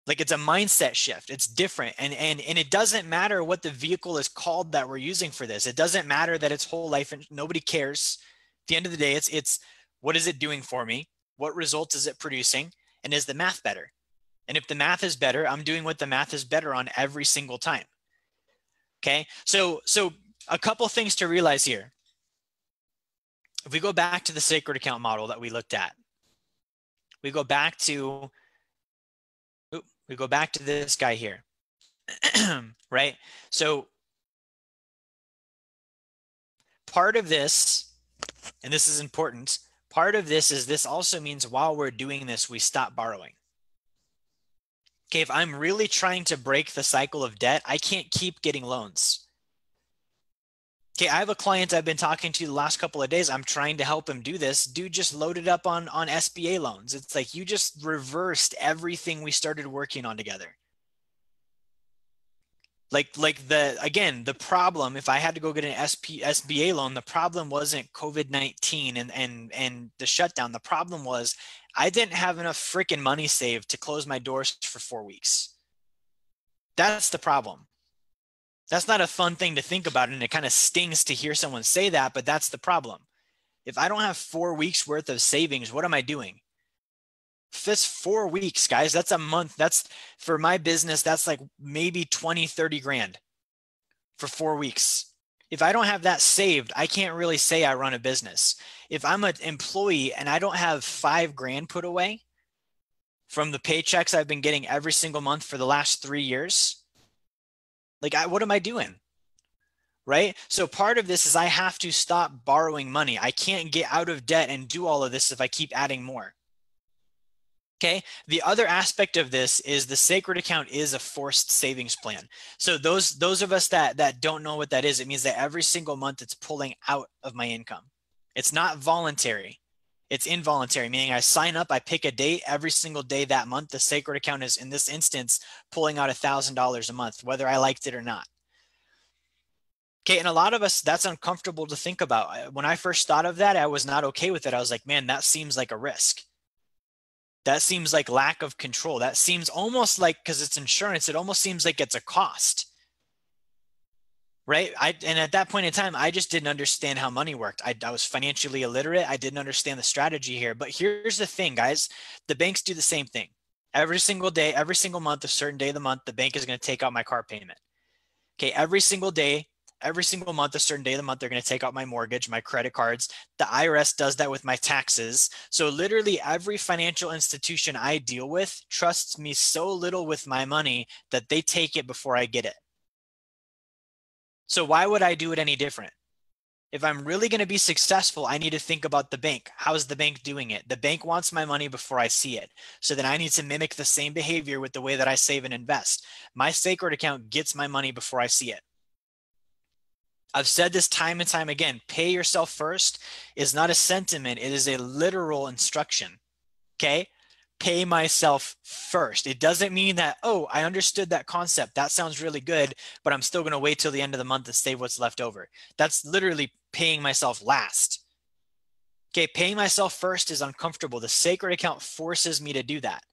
Like, it's a mindset shift. It's different. And it doesn't matter what the vehicle is called that we're using for this. It doesn't matter that it's whole life and nobody cares. At the end of the day, it's what is it doing for me? What results is it producing? And is the math better? And if the math is better, I'm doing what the math is better on every single time. Okay. So a couple things to realize here. If we go back to the Sacred Account model that we looked at, we go back to this guy here, right? So part of this, and this is important, part of this is this also means while we're doing this, we stop borrowing. Okay, if I'm really trying to break the cycle of debt, I can't keep getting loans. Okay, I have a client I've been talking to the last couple of days. I'm trying to help him do this. Dude just loaded up on SBA loans. It's like you just reversed everything we started working on together. Like the problem, if I had to go get an SBA loan, the problem wasn't COVID-19 and the shutdown. The problem was I didn't have enough freaking money saved to close my doors for 4 weeks. That's the problem. That's not a fun thing to think about, and it kind of stings to hear someone say that, but that's the problem. If I don't have 4 weeks worth of savings, what am I doing? This 4 weeks, guys, that's a month. That's for my business. That's like maybe 20, 30 grand for 4 weeks. If I don't have that saved, I can't really say I run a business. If I'm an employee and I don't have 5 grand put away from the paychecks I've been getting every single month for the last 3 years, what am I doing? Right? So part of this is I have to stop borrowing money. I can't get out of debt and do all of this if I keep adding more. Okay. The other aspect of this is the Sacred Account is a forced savings plan. So those of us that don't know what that is, it means that every single month it's pulling out of my income. It's not voluntary. It's involuntary, meaning I sign up, I pick a date every single day that month. The Sacred Account is, in this instance, pulling out $1,000 a month, whether I liked it or not. Okay. And a lot of us, that's uncomfortable to think about. When I first thought of that, I was not okay with it. I was like, man, that seems like a risk. That seems like lack of control. That seems almost like, because it's insurance, it almost seems like it's a cost, right? And at that point in time, I just didn't understand how money worked. I was financially illiterate. I didn't understand the strategy here. But here's the thing, guys. The banks do the same thing. Every single day, every single month, a certain day of the month, the bank is going to take out my car payment. Okay, every single day, every single month, a certain day of the month, they're going to take out my mortgage, my credit cards. The IRS does that with my taxes. So literally every financial institution I deal with trusts me so little with my money that they take it before I get it. So why would I do it any different? If I'm really going to be successful, I need to think about the bank. How's the bank doing it? The bank wants my money before I see it. So then I need to mimic the same behavior with the way that I save and invest. My Sacred Account gets my money before I see it. I've said this time and time again, pay yourself first is not a sentiment. It is a literal instruction. Okay. Pay myself first. It doesn't mean that, oh, I understood that concept. That sounds really good, but I'm still going to wait till the end of the month to save what's left over. That's literally paying myself last. Okay. Paying myself first is uncomfortable. The Sacred Account forces me to do that.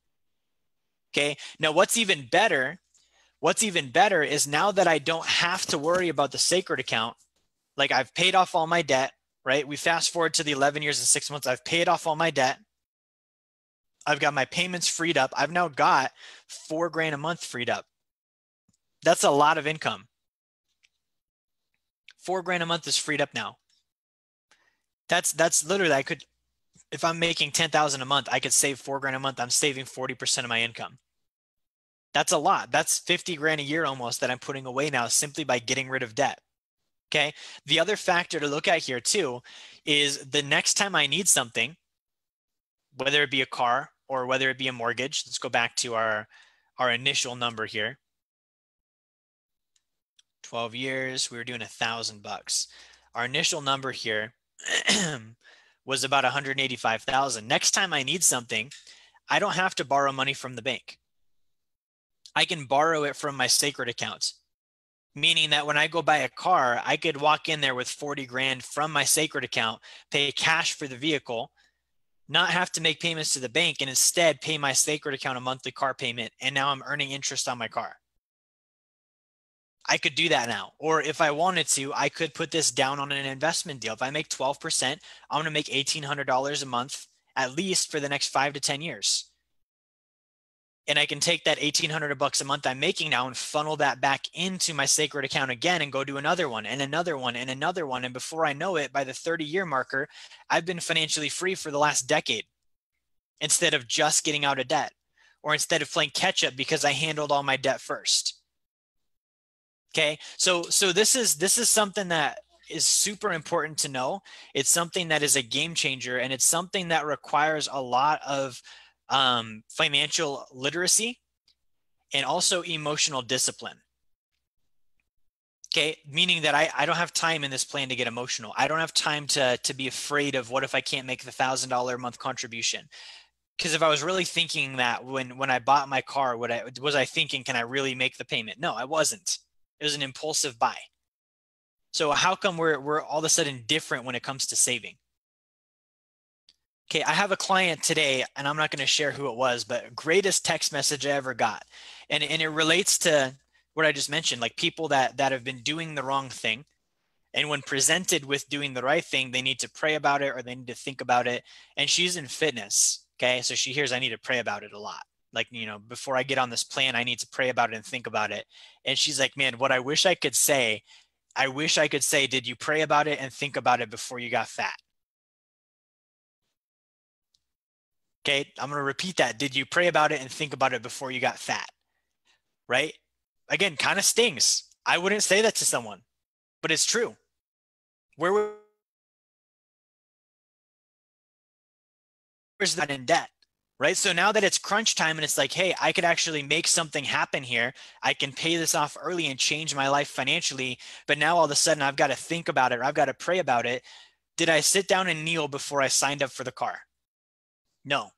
Okay. Now what's even better is now that I don't have to worry about the Sacred Account, like I've paid off all my debt, right? We fast forward to the 11 years and 6 months. I've paid off all my debt. I've got my payments freed up. I've now got $4,000 a month freed up. That's a lot of income. $4,000 a month is freed up now. That's literally, I could, if I'm making $10,000 a month, I could save $4,000 a month. I'm saving 40% of my income. That's a lot. That's $50,000 a year almost that I'm putting away now simply by getting rid of debt. Okay. The other factor to look at here too is the next time I need something, whether it be a car or whether it be a mortgage. Let's go back to our initial number here. 12 years, we were doing $1,000. Our initial number here was about $185,000. Next time I need something, I don't have to borrow money from the bank. I can borrow it from my Sacred Account, meaning that when I go buy a car, I could walk in there with $40,000 from my Sacred Account, pay cash for the vehicle, not have to make payments to the bank, and instead pay my Sacred Account a monthly car payment. And now I'm earning interest on my car. I could do that now. Or if I wanted to, I could put this down on an investment deal. If I make 12%, I'm going to make $1,800 a month, at least for the next 5 to 10 years. And I can take that $1,800 a month I'm making now and funnel that back into my Sacred Account again and go do another one and another one and another one. And before I know it, by the 30-year marker, I've been financially free for the last decade instead of just getting out of debt or instead of playing catch up because I handled all my debt first. Okay. So this is something that is super important to know. It's something that is a game changer, and it's something that requires a lot of financial literacy and also emotional discipline. Okay. Meaning that I don't have time in this plan to get emotional. I don't have time to be afraid of what if I can't make the $1,000 a month contribution. Because if I was really thinking that when I bought my car, was I thinking, can I really make the payment? No, I wasn't. It was an impulsive buy. So how come we're all of a sudden different when it comes to saving? Okay, I have a client today, and I'm not going to share who it was, but greatest text message I ever got. And it relates to what I just mentioned, like people that have been doing the wrong thing. And when presented with doing the right thing, they need to pray about it or they need to think about it. And she's in fitness. Okay, so she hears I need to pray about it a lot. Like, before I get on this plan, I need to pray about it and think about it. And she's like, man, what I wish I could say, did you pray about it and think about it before you got fat? Okay, I'm going to repeat that. Did you pray about it and think about it before you got fat? Right? Again, kind of stings. I wouldn't say that to someone, but it's true. Where's that in debt? Right? So now that it's crunch time and it's like, hey, I could actually make something happen here. I can pay this off early and change my life financially. But now all of a sudden I've got to think about it, or I've got to pray about it. Did I sit down and kneel before I signed up for the car? No.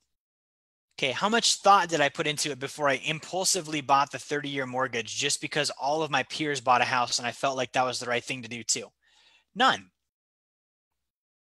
Okay. How much thought did I put into it before I impulsively bought the 30-year mortgage just because all of my peers bought a house and I felt like that was the right thing to do too? None.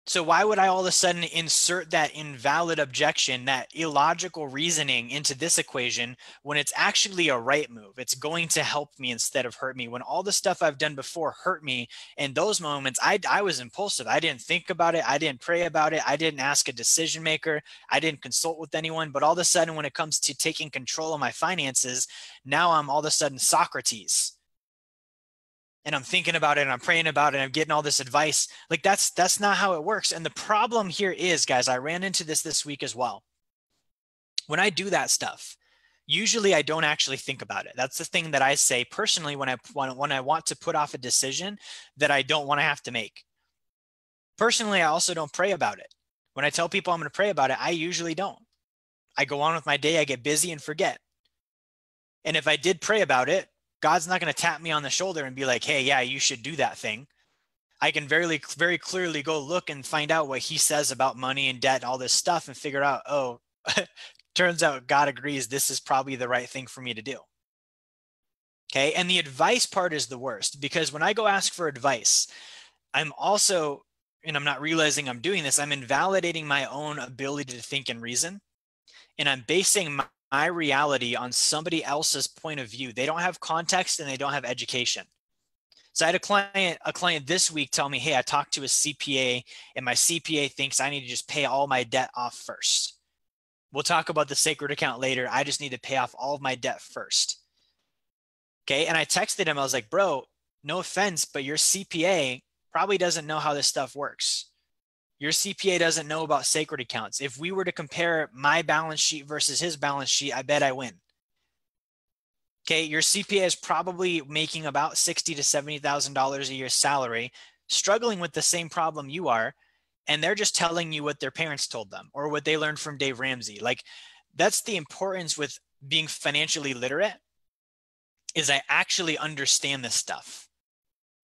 So why would I all of a sudden insert that invalid objection, that illogical reasoning into this equation when it's actually a right move? It's going to help me instead of hurt me. When all the stuff I've done before hurt me, in those moments, I was impulsive. I didn't think about it. I didn't pray about it. I didn't ask a decision maker. I didn't consult with anyone. But all of a sudden, when it comes to taking control of my finances, now I'm all of a sudden Socrates. And I'm thinking about it and I'm praying about it and I'm getting all this advice. Like that's not how it works. And the problem here is, guys, I ran into this week as well. When I do that stuff, usually I don't actually think about it. That's the thing that I say personally when I want to put off a decision that I don't want to have to make. Personally, I also don't pray about it. When I tell people I'm going to pray about it, I usually don't. I go on with my day, I get busy and forget. And if I did pray about it, God's not going to tap me on the shoulder and be like, hey, yeah, you should do that thing. I can very clearly go look and find out what he says about money and debt and all this stuff and figure out, oh, turns out God agrees this is probably the right thing for me to do. Okay. And the advice part is the worst, because when I go ask for advice, I'm also, and I'm not realizing I'm doing this, I'm invalidating my own ability to think and reason. And I'm basing my reality on somebody else's point of view. They don't have context and they don't have education. So I had a client this week tell me, hey, I talked to a CPA and my CPA thinks I need to just pay all my debt off first. We'll talk about the sacred account later. I just need to pay off all of my debt first. Okay. And I texted him. I was like, bro, no offense, but your CPA probably doesn't know how this stuff works. Your CPA doesn't know about sacred accounts. If we were to compare my balance sheet versus his balance sheet, I bet I win. Okay, your CPA is probably making about $60,000 to $70,000 a year salary, struggling with the same problem you are, and they're just telling you what their parents told them or what they learned from Dave Ramsey. Like, that's the importance with being financially literate, is I actually understand this stuff.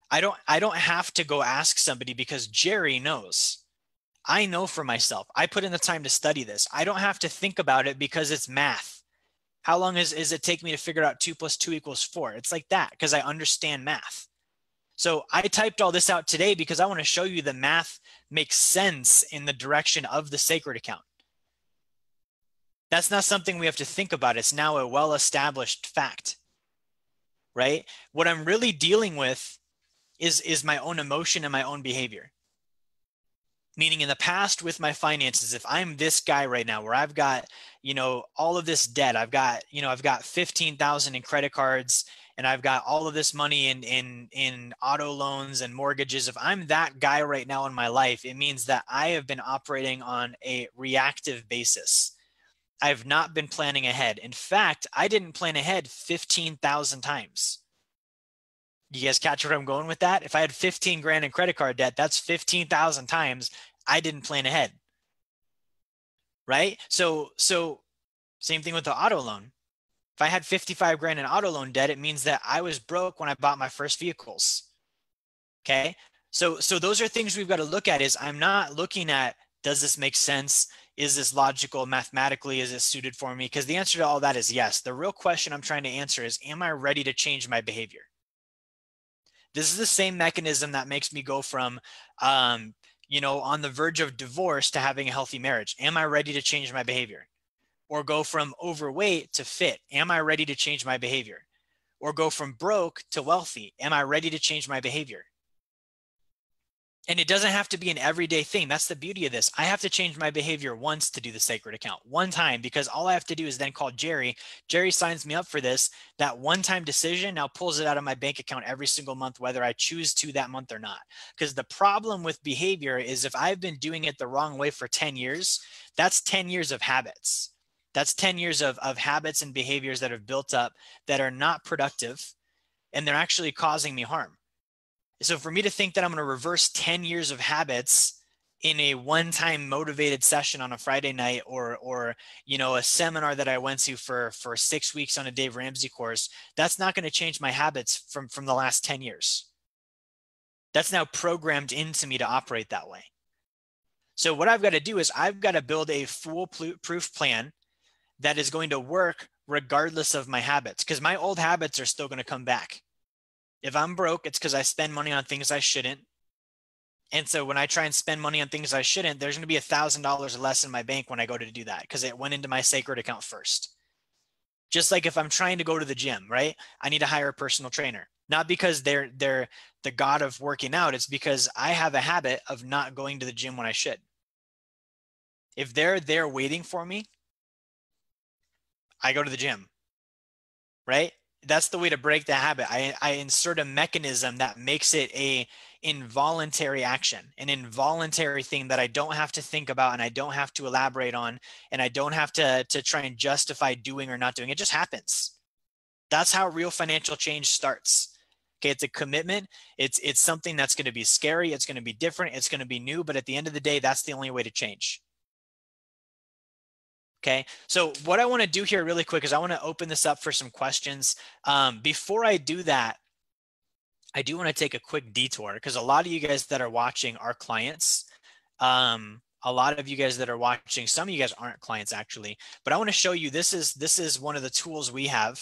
I don't have to go ask somebody because Jerry knows. I know for myself. I put in the time to study this. I don't have to think about it because it's math. How long is it take me to figure out 2 + 2 = 4? It's like that because I understand math. So I typed all this out today because I want to show you the math makes sense in the direction of the sacred account. That's not something we have to think about. It's now a well-established fact, right? What I'm really dealing with is my own emotion and my own behavior. Meaning in the past with my finances, if I'm this guy right now where I've got, all of this debt, I've got $15,000 in credit cards and I've got all of this money in auto loans and mortgages. If I'm that guy right now in my life, it means that I have been operating on a reactive basis. I've not been planning ahead. In fact, I didn't plan ahead 15,000 times. You guys catch where I'm going with that? If I had 15 grand in credit card debt, that's 15,000 times I didn't plan ahead, right? So same thing with the auto loan. If I had 55 grand in auto loan debt, it means that I was broke when I bought my first vehicles, okay? So those are things we've got to look at. Is I'm not looking at, does this make sense? Is this logical? Mathematically, is this suited for me? Because the answer to all that is yes. The real question I'm trying to answer is, am I ready to change my behavior? This is the same mechanism that makes me go from, on the verge of divorce to having a healthy marriage. Am I ready to change my behavior? Or go from overweight to fit? Am I ready to change my behavior? Or go from broke to wealthy? Am I ready to change my behavior? And it doesn't have to be an everyday thing. That's the beauty of this. I have to change my behavior once to do the sacred account, one time, because all I have to do is then call Jerry. Jerry signs me up for this. That one-time decision now pulls it out of my bank account every single month, whether I choose to that month or not. Because the problem with behavior is if I've been doing it the wrong way for 10 years, that's 10 years of habits. That's 10 years of habits and behaviors that have built up that are not productive, and they're actually causing me harm. So for me to think that I'm going to reverse 10 years of habits in a one-time motivated session on a Friday night or a seminar that I went to for 6 weeks on a Dave Ramsey course, that's not going to change my habits from the last 10 years. That's now programmed into me to operate that way. So what I've got to do is I've got to build a foolproof plan that is going to work regardless of my habits, because my old habits are still going to come back. If I'm broke, it's because I spend money on things I shouldn't. And so when I try and spend money on things I shouldn't, there's going to be $1,000 less in my bank when I go to do that because it went into my sacred account first. Just like if I'm trying to go to the gym, right? I need to hire a personal trainer, not because they're the god of working out. It's because I have a habit of not going to the gym when I should. If they're there waiting for me, I go to the gym, right? That's the way to break the habit. I insert a mechanism that makes it a involuntary action, an involuntary thing that I don't have to think about and I don't have to elaborate on, and I don't have to try and justify doing or not doing. It just happens. That's how real financial change starts. Okay, it's a commitment. It's something that's going to be scary. It's going to be different. It's going to be new. But at the end of the day, that's the only way to change. Okay, so what I want to do here really quick is I want to open this up for some questions. Before I do that, I do want to take a quick detour because a lot of you guys that are watching are clients. A lot of you guys that are watching, some of you guys aren't clients actually, but I want to show you, this is one of the tools we have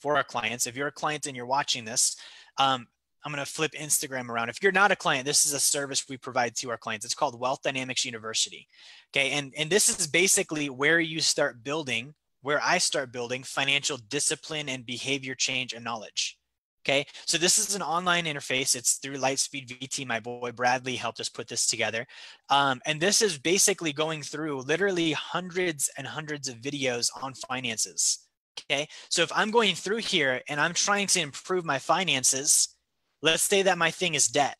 for our clients. If you're a client and you're watching this, I'm going to flip Instagram around. If you're not a client, this is a service we provide to our clients. It's called Wealth Dynamics University. Okay. And this is basically where you start building, where I start building financial discipline and behavior change and knowledge. Okay. So this is an online interface. It's through Lightspeed VT. My boy Brad Lea helped us put this together. And this is basically going through literally hundreds and hundreds of videos on finances. Okay. So if I'm going through here and I'm trying to improve my finances, let's say that my thing is debt.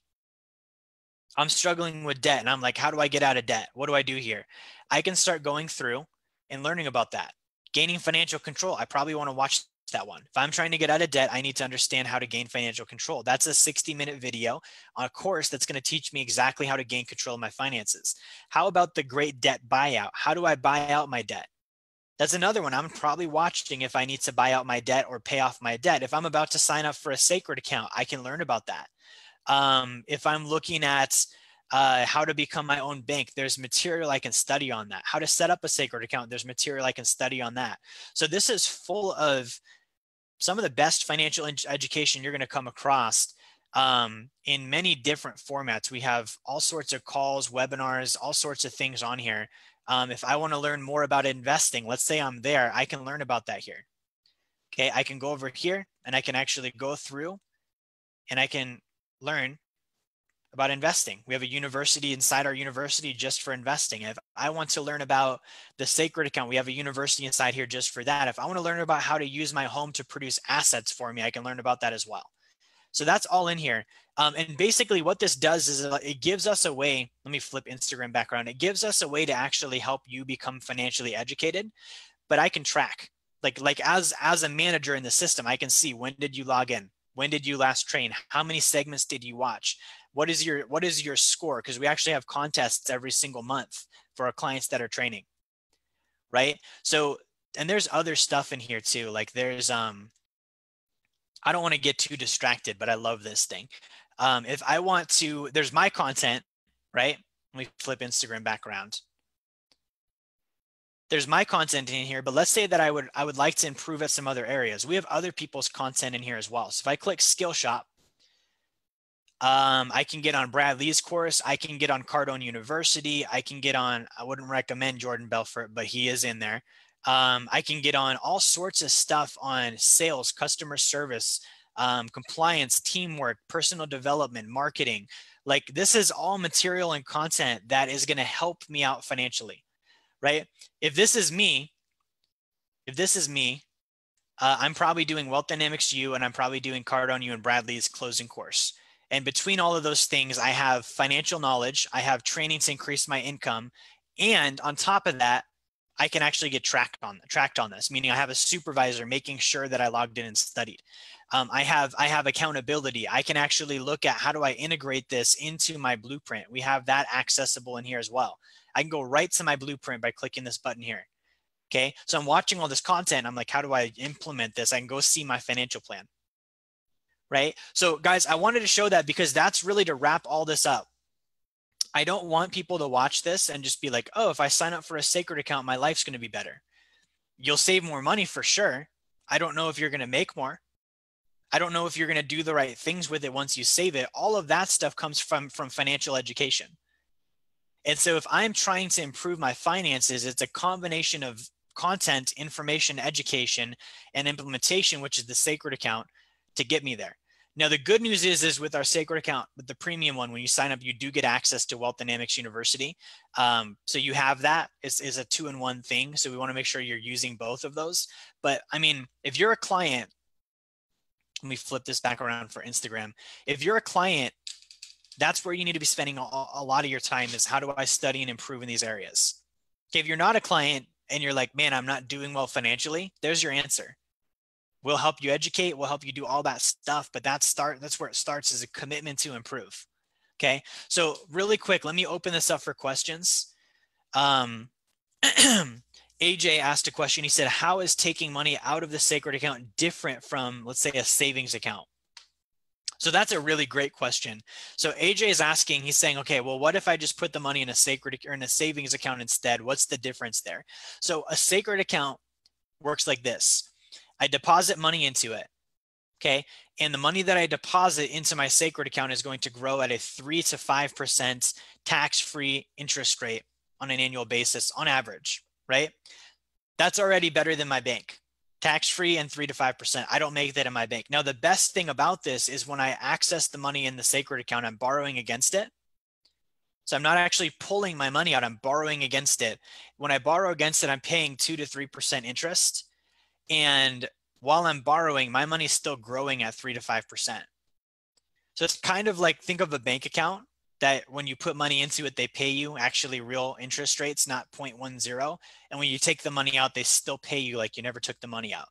I'm struggling with debt and I'm like, how do I get out of debt? What do I do here? I can start going through and learning about that. Gaining financial control. I probably want to watch that one. If I'm trying to get out of debt, I need to understand how to gain financial control. That's a 60-minute video on a course that's going to teach me exactly how to gain control of my finances. How about the great debt buyout? How do I buy out my debt? That's another one I'm probably watching if I need to buy out my debt or pay off my debt. If I'm about to sign up for a sacred account, I can learn about that. If I'm looking at how to become my own bank, there's material I can study on that. How to set up a sacred account, there's material I can study on that. So this is full of some of the best financial education you're going to come across in many different formats. We have all sorts of calls, webinars, all sorts of things on here. If I want to learn more about investing, let's say I'm there, I can learn about that here. Okay, I can go over here and I can actually go through and I can learn about investing. We have a university inside our university just for investing. If I want to learn about the sacred account, we have a university inside here just for that. If I want to learn about how to use my home to produce assets for me, I can learn about that as well. So that's all in here. And basically what this does is it gives us a way, let me flip Instagram back around. It gives us a way to actually help you become financially educated, but I can track like as a manager in the system, I can see when did you log in? When did you last train? How many segments did you watch? What is your score? Because we actually have contests every single month for our clients that are training, right? So, and there's other stuff in here too. Like there's, I don't want to get too distracted, but I love this thing. If I want to, there's my content, right? Let me flip Instagram back around. There's my content in here, but let's say that I would like to improve at some other areas. We have other people's content in here as well. So if I click Skill Shop, I can get on Brad Lea's course. I can get on Cardone University. I can get on, I wouldn't recommend Jordan Belfort, but he is in there. I can get on all sorts of stuff on sales, customer service, compliance, teamwork, personal development, marketing. Like this is all material and content that is going to help me out financially, right? If this is me, I'm probably doing Wealth Dynamics U and I'm probably doing Cardone U and Brad Lea's closing course. And between all of those things, I have financial knowledge, I have training to increase my income. And on top of that, I can actually get tracked on this, meaning I have a supervisor making sure that I logged in and studied. I have accountability. I can actually look at how do I integrate this into my blueprint. We have that accessible in here as well. I can go right to my blueprint by clicking this button here. Okay. So I'm watching all this content. I'm like, how do I implement this? I can go see my financial plan. Right? So guys, I wanted to show that because that's really to wrap all this up. I don't want people to watch this and just be like, oh, if I sign up for a sacred account, my life's going to be better. You'll save more money for sure. I don't know if you're going to make more. I don't know if you're going to do the right things with it once you save it. All of that stuff comes from financial education. And so if I'm trying to improve my finances, it's a combination of content, information, education, and implementation, which is the sacred account, to get me there. Now, the good news is with our sacred account, with the premium one, when you sign up, you do get access to Wealth Dynamics University. So you have that. It's a 2-in-1 thing. So we want to make sure you're using both of those. But I mean, if you're a client, let me flip this back around for Instagram. If you're a client, that's where you need to be spending a lot of your time is how do I study and improve in these areas? Okay, if you're not a client and you're like, man, I'm not doing well financially, there's your answer. We'll help you educate. We'll help you do all that stuff. But that's where it starts is a commitment to improve. Okay. So really quick, let me open this up for questions. AJ asked a question. He said, how is taking money out of the sacred account different from, let's say, a savings account? So that's a really great question. So AJ is asking, he's saying, okay, well, what if I just put the money in a sacred or in a savings account instead? What's the difference there? So a sacred account works like this. I deposit money into it. Okay. And the money that I deposit into my sacred account is going to grow at a 3% to 5% tax-free interest rate on an annual basis on average, right? That's already better than my bank. Tax-free and 3% to 5%. I don't make that in my bank. Now, the best thing about this is when I access the money in the sacred account, I'm borrowing against it. So I'm not actually pulling my money out. I'm borrowing against it. When I borrow against it, I'm paying 2% to 3% interest. And while I'm borrowing, my money's still growing at 3% to 5%. So it's kind of like, think of a bank account that when you put money into it, they pay you actually real interest rates, not 0.10. And when you take the money out, they still pay you like you never took the money out.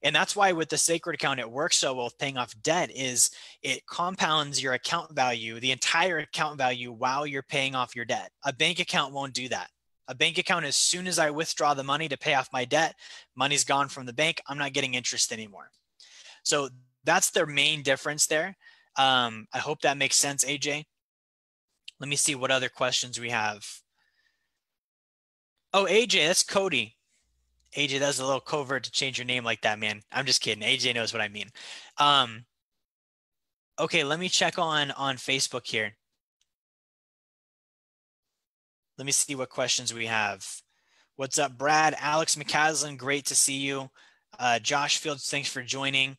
And that's why with the sacred account, it works so well with paying off debt is it compounds your account value, the entire account value while you're paying off your debt. A bank account won't do that. A bank account, as soon as I withdraw the money to pay off my debt, money's gone from the bank. I'm not getting interest anymore. So that's their main difference there. I hope that makes sense, AJ. Let me see what other questions we have. Oh, AJ, that's Cody. AJ, that's a little covert to change your name like that, man. I'm just kidding. AJ knows what I mean. Okay, let me check on Facebook here. Let me see what questions we have. What's up, Brad? Alex McCaslin, great to see you. Josh Fields, thanks for joining.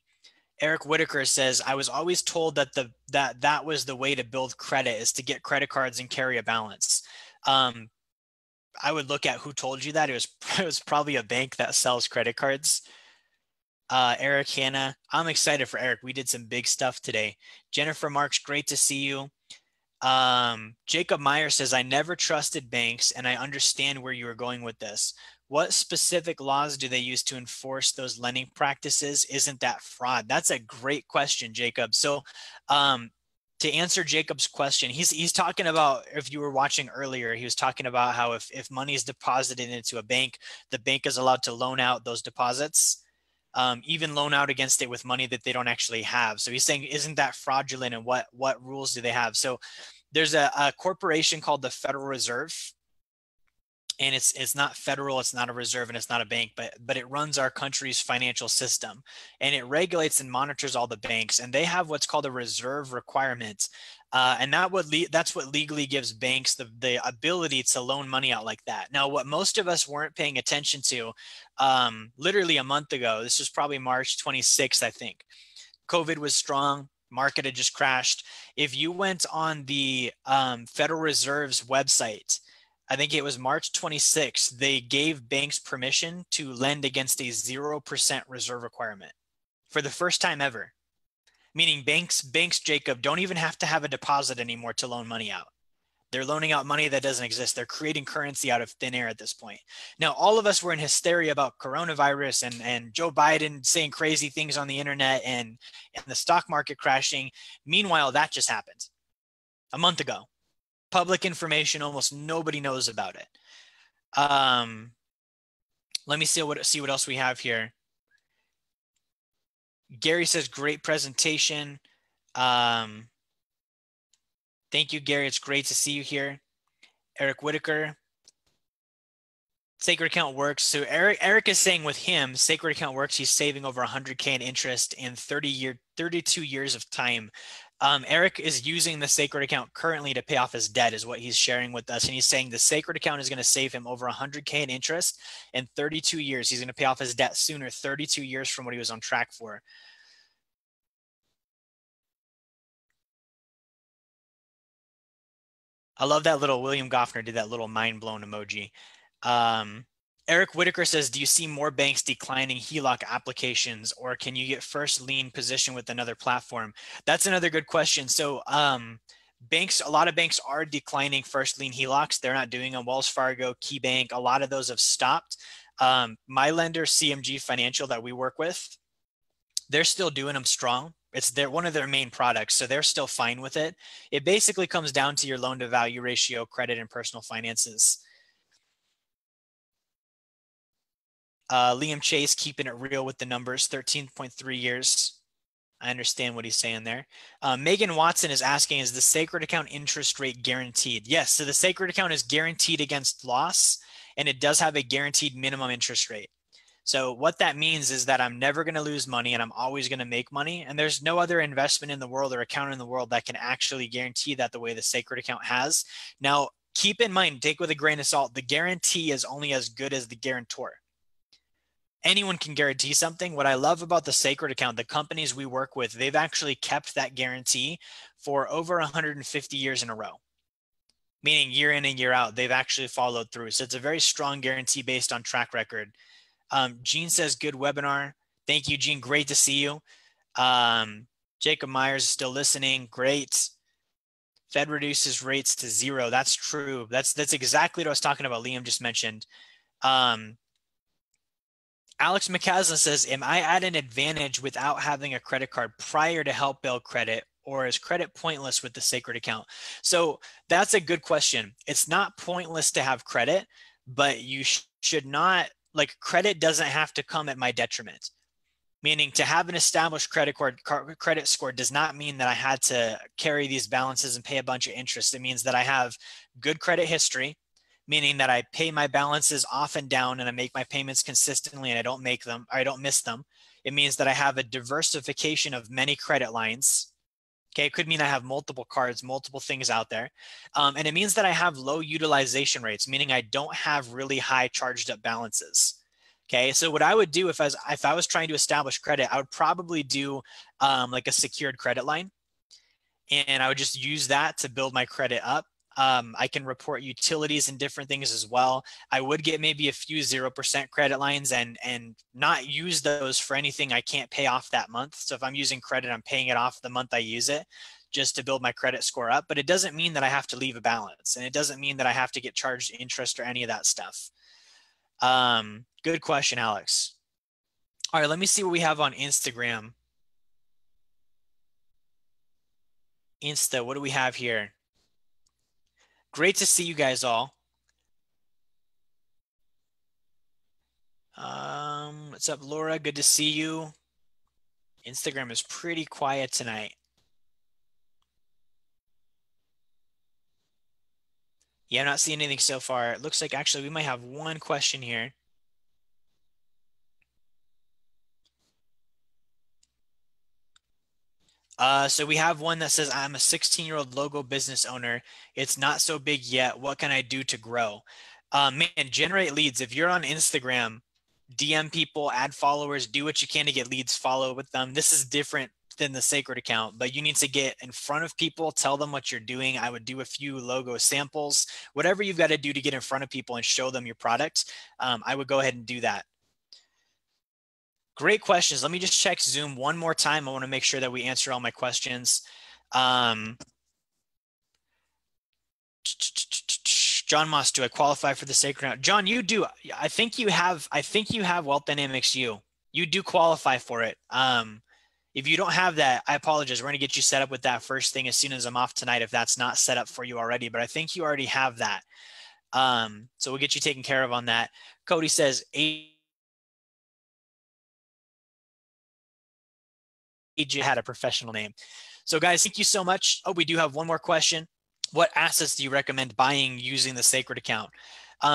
Eric Whitaker says, I was always told that that was the way to build credit is to get credit cards and carry a balance. I would look at who told you that. It was probably a bank that sells credit cards. Eric Hanna, I'm excited for Eric. We did some big stuff today. Jennifer Marks, great to see you. Jacob Meyer says, I never trusted banks and I understand where you are going with this. What specific laws do they use to enforce those lending practices? Isn't that fraud? That's a great question, Jacob. So to answer Jacob's question, he's talking about, if you were watching earlier, he was talking about how if money is deposited into a bank, the bank is allowed to loan out those deposits, even loan out against it with money that they don't actually have. So he's saying, isn't that fraudulent and what rules do they have? So there's a corporation called the Federal Reserve. And it's not federal, it's not a reserve, and it's not a bank, but it runs our country's financial system, and it regulates and monitors all the banks, and they have what's called a reserve requirement, and that's what legally gives banks the ability to loan money out like that. Now, what most of us weren't paying attention to, literally a month ago, this was probably March 26th, I think. COVID was strong. Market had just crashed. If you went on the Federal Reserve's website, I think it was March 26th, they gave banks permission to lend against a 0% reserve requirement for the first time ever. Meaning banks, Jacob, don't even have to have a deposit anymore to loan money out. They're loaning out money that doesn't exist. They're creating currency out of thin air at this point. Now, all of us were in hysteria about coronavirus and Joe Biden saying crazy things on the internet and the stock market crashing. Meanwhile, that just happened a month ago. Public information, almost nobody knows about it. Let me see what else we have here. Gary says, great presentation. Thank you, Gary. It's great to see you here. Eric Whitaker. Sacred account works. So Eric is saying with him, sacred account works. He's saving over 100K in interest in 32 years of time. Eric is using the sacred account currently to pay off his debt is what he's sharing with us. And he's saying the sacred account is going to save him over 100K in interest in 32 years. He's going to pay off his debt sooner, 32 years from what he was on track for. I love that little William Goffner did that little mind blown emoji. Eric Whitaker says, do you see more banks declining HELOC applications, or can you get first lien position with another platform? That's another good question. So a lot of banks are declining first lien HELOCs. They're not doing them. Wells Fargo, KeyBank, a lot of those have stopped. My lender, CMG Financial, that we work with, they're still doing them strong. It's one of their main products, so they're still fine with it. It basically comes down to your loan-to-value ratio, credit, and personal finances. Liam Chase, keeping it real with the numbers, 13.3 years. I understand what he's saying there. Megan Watson is asking, is the Sacred Account interest rate guaranteed? Yes. So the Sacred Account is guaranteed against loss, and it does have a guaranteed minimum interest rate. So what that means is that I'm never going to lose money and I'm always going to make money. And there's no other investment in the world or account in the world that can actually guarantee that the way the Sacred Account has. Now, keep in mind, take with a grain of salt, the guarantee is only as good as the guarantor. Anyone can guarantee something. What I love about the Sacred Account, the companies we work with, they've actually kept that guarantee for over 150 years in a row, meaning year in and year out, they've actually followed through. So it's a very strong guarantee based on track record. Gene says, good webinar. Thank you, Gene. Great to see you. Jacob Myers is still listening. Great. Fed reduces rates to zero. That's true. That's exactly what I was talking about. Liam just mentioned. Alex McCaslin says, am I at an advantage without having a credit card prior to help build credit, or is credit pointless with the Sacred Account? So that's a good question. It's not pointless to have credit, but you should not, like, credit doesn't have to come at my detriment. Meaning, to have an established credit score does not mean that I had to carry these balances and pay a bunch of interest. It means that I have good credit history, meaning that I pay my balances off and down and I make my payments consistently and I don't make them, or I don't miss them. It means that I have a diversification of many credit lines. Okay, it could mean I have multiple cards, multiple things out there. And it means that I have low utilization rates, meaning I don't have really high charged up balances. Okay, so what I would do if I was trying to establish credit, I would probably do like a secured credit line, and I would just use that to build my credit up. I can report utilities and different things as well. I would get maybe a few 0% credit lines and not use those for anything I can't pay off that month. So if I'm using credit, I'm paying it off the month I use it, just to build my credit score up. But it doesn't mean that I have to leave a balance, and it doesn't mean that I have to get charged interest or any of that stuff. Good question, Alex. All right, let me see what we have on Instagram. Insta, what do we have here? Great to see you guys all. What's up, Laura? Good to see you. Instagram is pretty quiet tonight. Yeah, I'm not seeing anything so far. It looks like actually we might have one question here. So we have one that says, I'm a 16-year-old logo business owner. It's not so big yet. What can I do to grow? Man, generate leads. If you're on Instagram, DM people, add followers, do what you can to get leads, follow with them. This is different than the Sacred Account, but you need to get in front of people, tell them what you're doing. I would do a few logo samples, whatever you've got to do to get in front of people and show them your product. I would go ahead and do that. Great questions. Let me just check Zoom one more time. I want to make sure that we answer all my questions. John Moss, do I qualify for the Sacred Account? John, you do. I think you have Wealth Dynamics U. You do qualify for it. If you don't have that, I apologize. We're going to get you set up with that first thing as soon as I'm off tonight, if that's not set up for you already, but I think you already have that. So we'll get you taken care of on that. Cody says, 8 AJ had a professional name. So guys, thank you so much. Oh, we do have one more question. What assets do you recommend buying using the Sacred Account?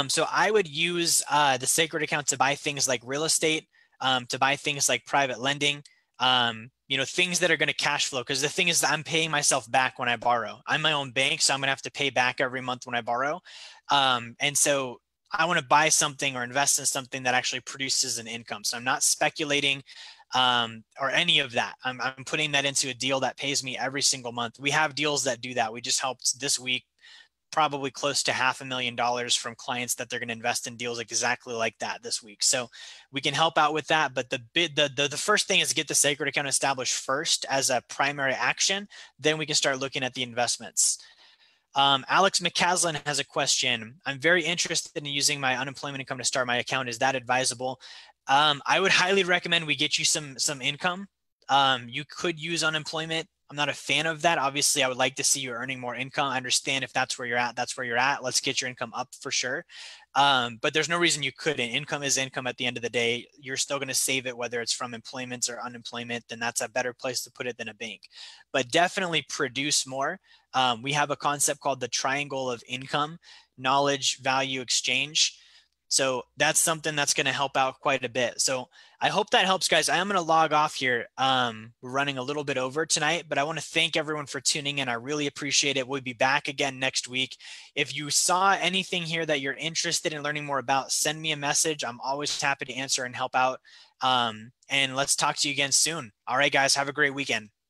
So I would use the Sacred Account to buy things like real estate, to buy things like private lending, you know, things that are going to cash flow. Because the thing is that I'm paying myself back when I borrow. I'm my own bank, so I'm going to have to pay back every month when I borrow. And so I want to buy something or invest in something that actually produces an income. So I'm not speculating or any of that. I'm putting that into a deal that pays me every single month. We have deals that do that. We just helped this week, probably close to $500,000 from clients that they're going to invest in deals exactly like that this week. So we can help out with that. But the first thing is get the Sacred Account established first as a primary action. Then we can start looking at the investments. Alex McCaslin has a question. I'm very interested in using my unemployment income to start my account. Is that advisable? I would highly recommend we get you some income. You could use unemployment. I'm not a fan of that. Obviously, I would like to see you earning more income. I understand if that's where you're at, that's where you're at. Let's get your income up for sure. But there's no reason you couldn't. Income is income at the end of the day. You're still going to save it, whether it's from employments or unemployment, then that's a better place to put it than a bank. But definitely produce more. We have a concept called the triangle of income, knowledge, value, exchange. So that's something that's going to help out quite a bit. So I hope that helps, guys. I am going to log off here. We're running a little bit over tonight, but I want to thank everyone for tuning in. I really appreciate it. We'll be back again next week. If you saw anything here that you're interested in learning more about, send me a message. I'm always happy to answer and help out. And let's talk to you again soon. All right, guys, have a great weekend.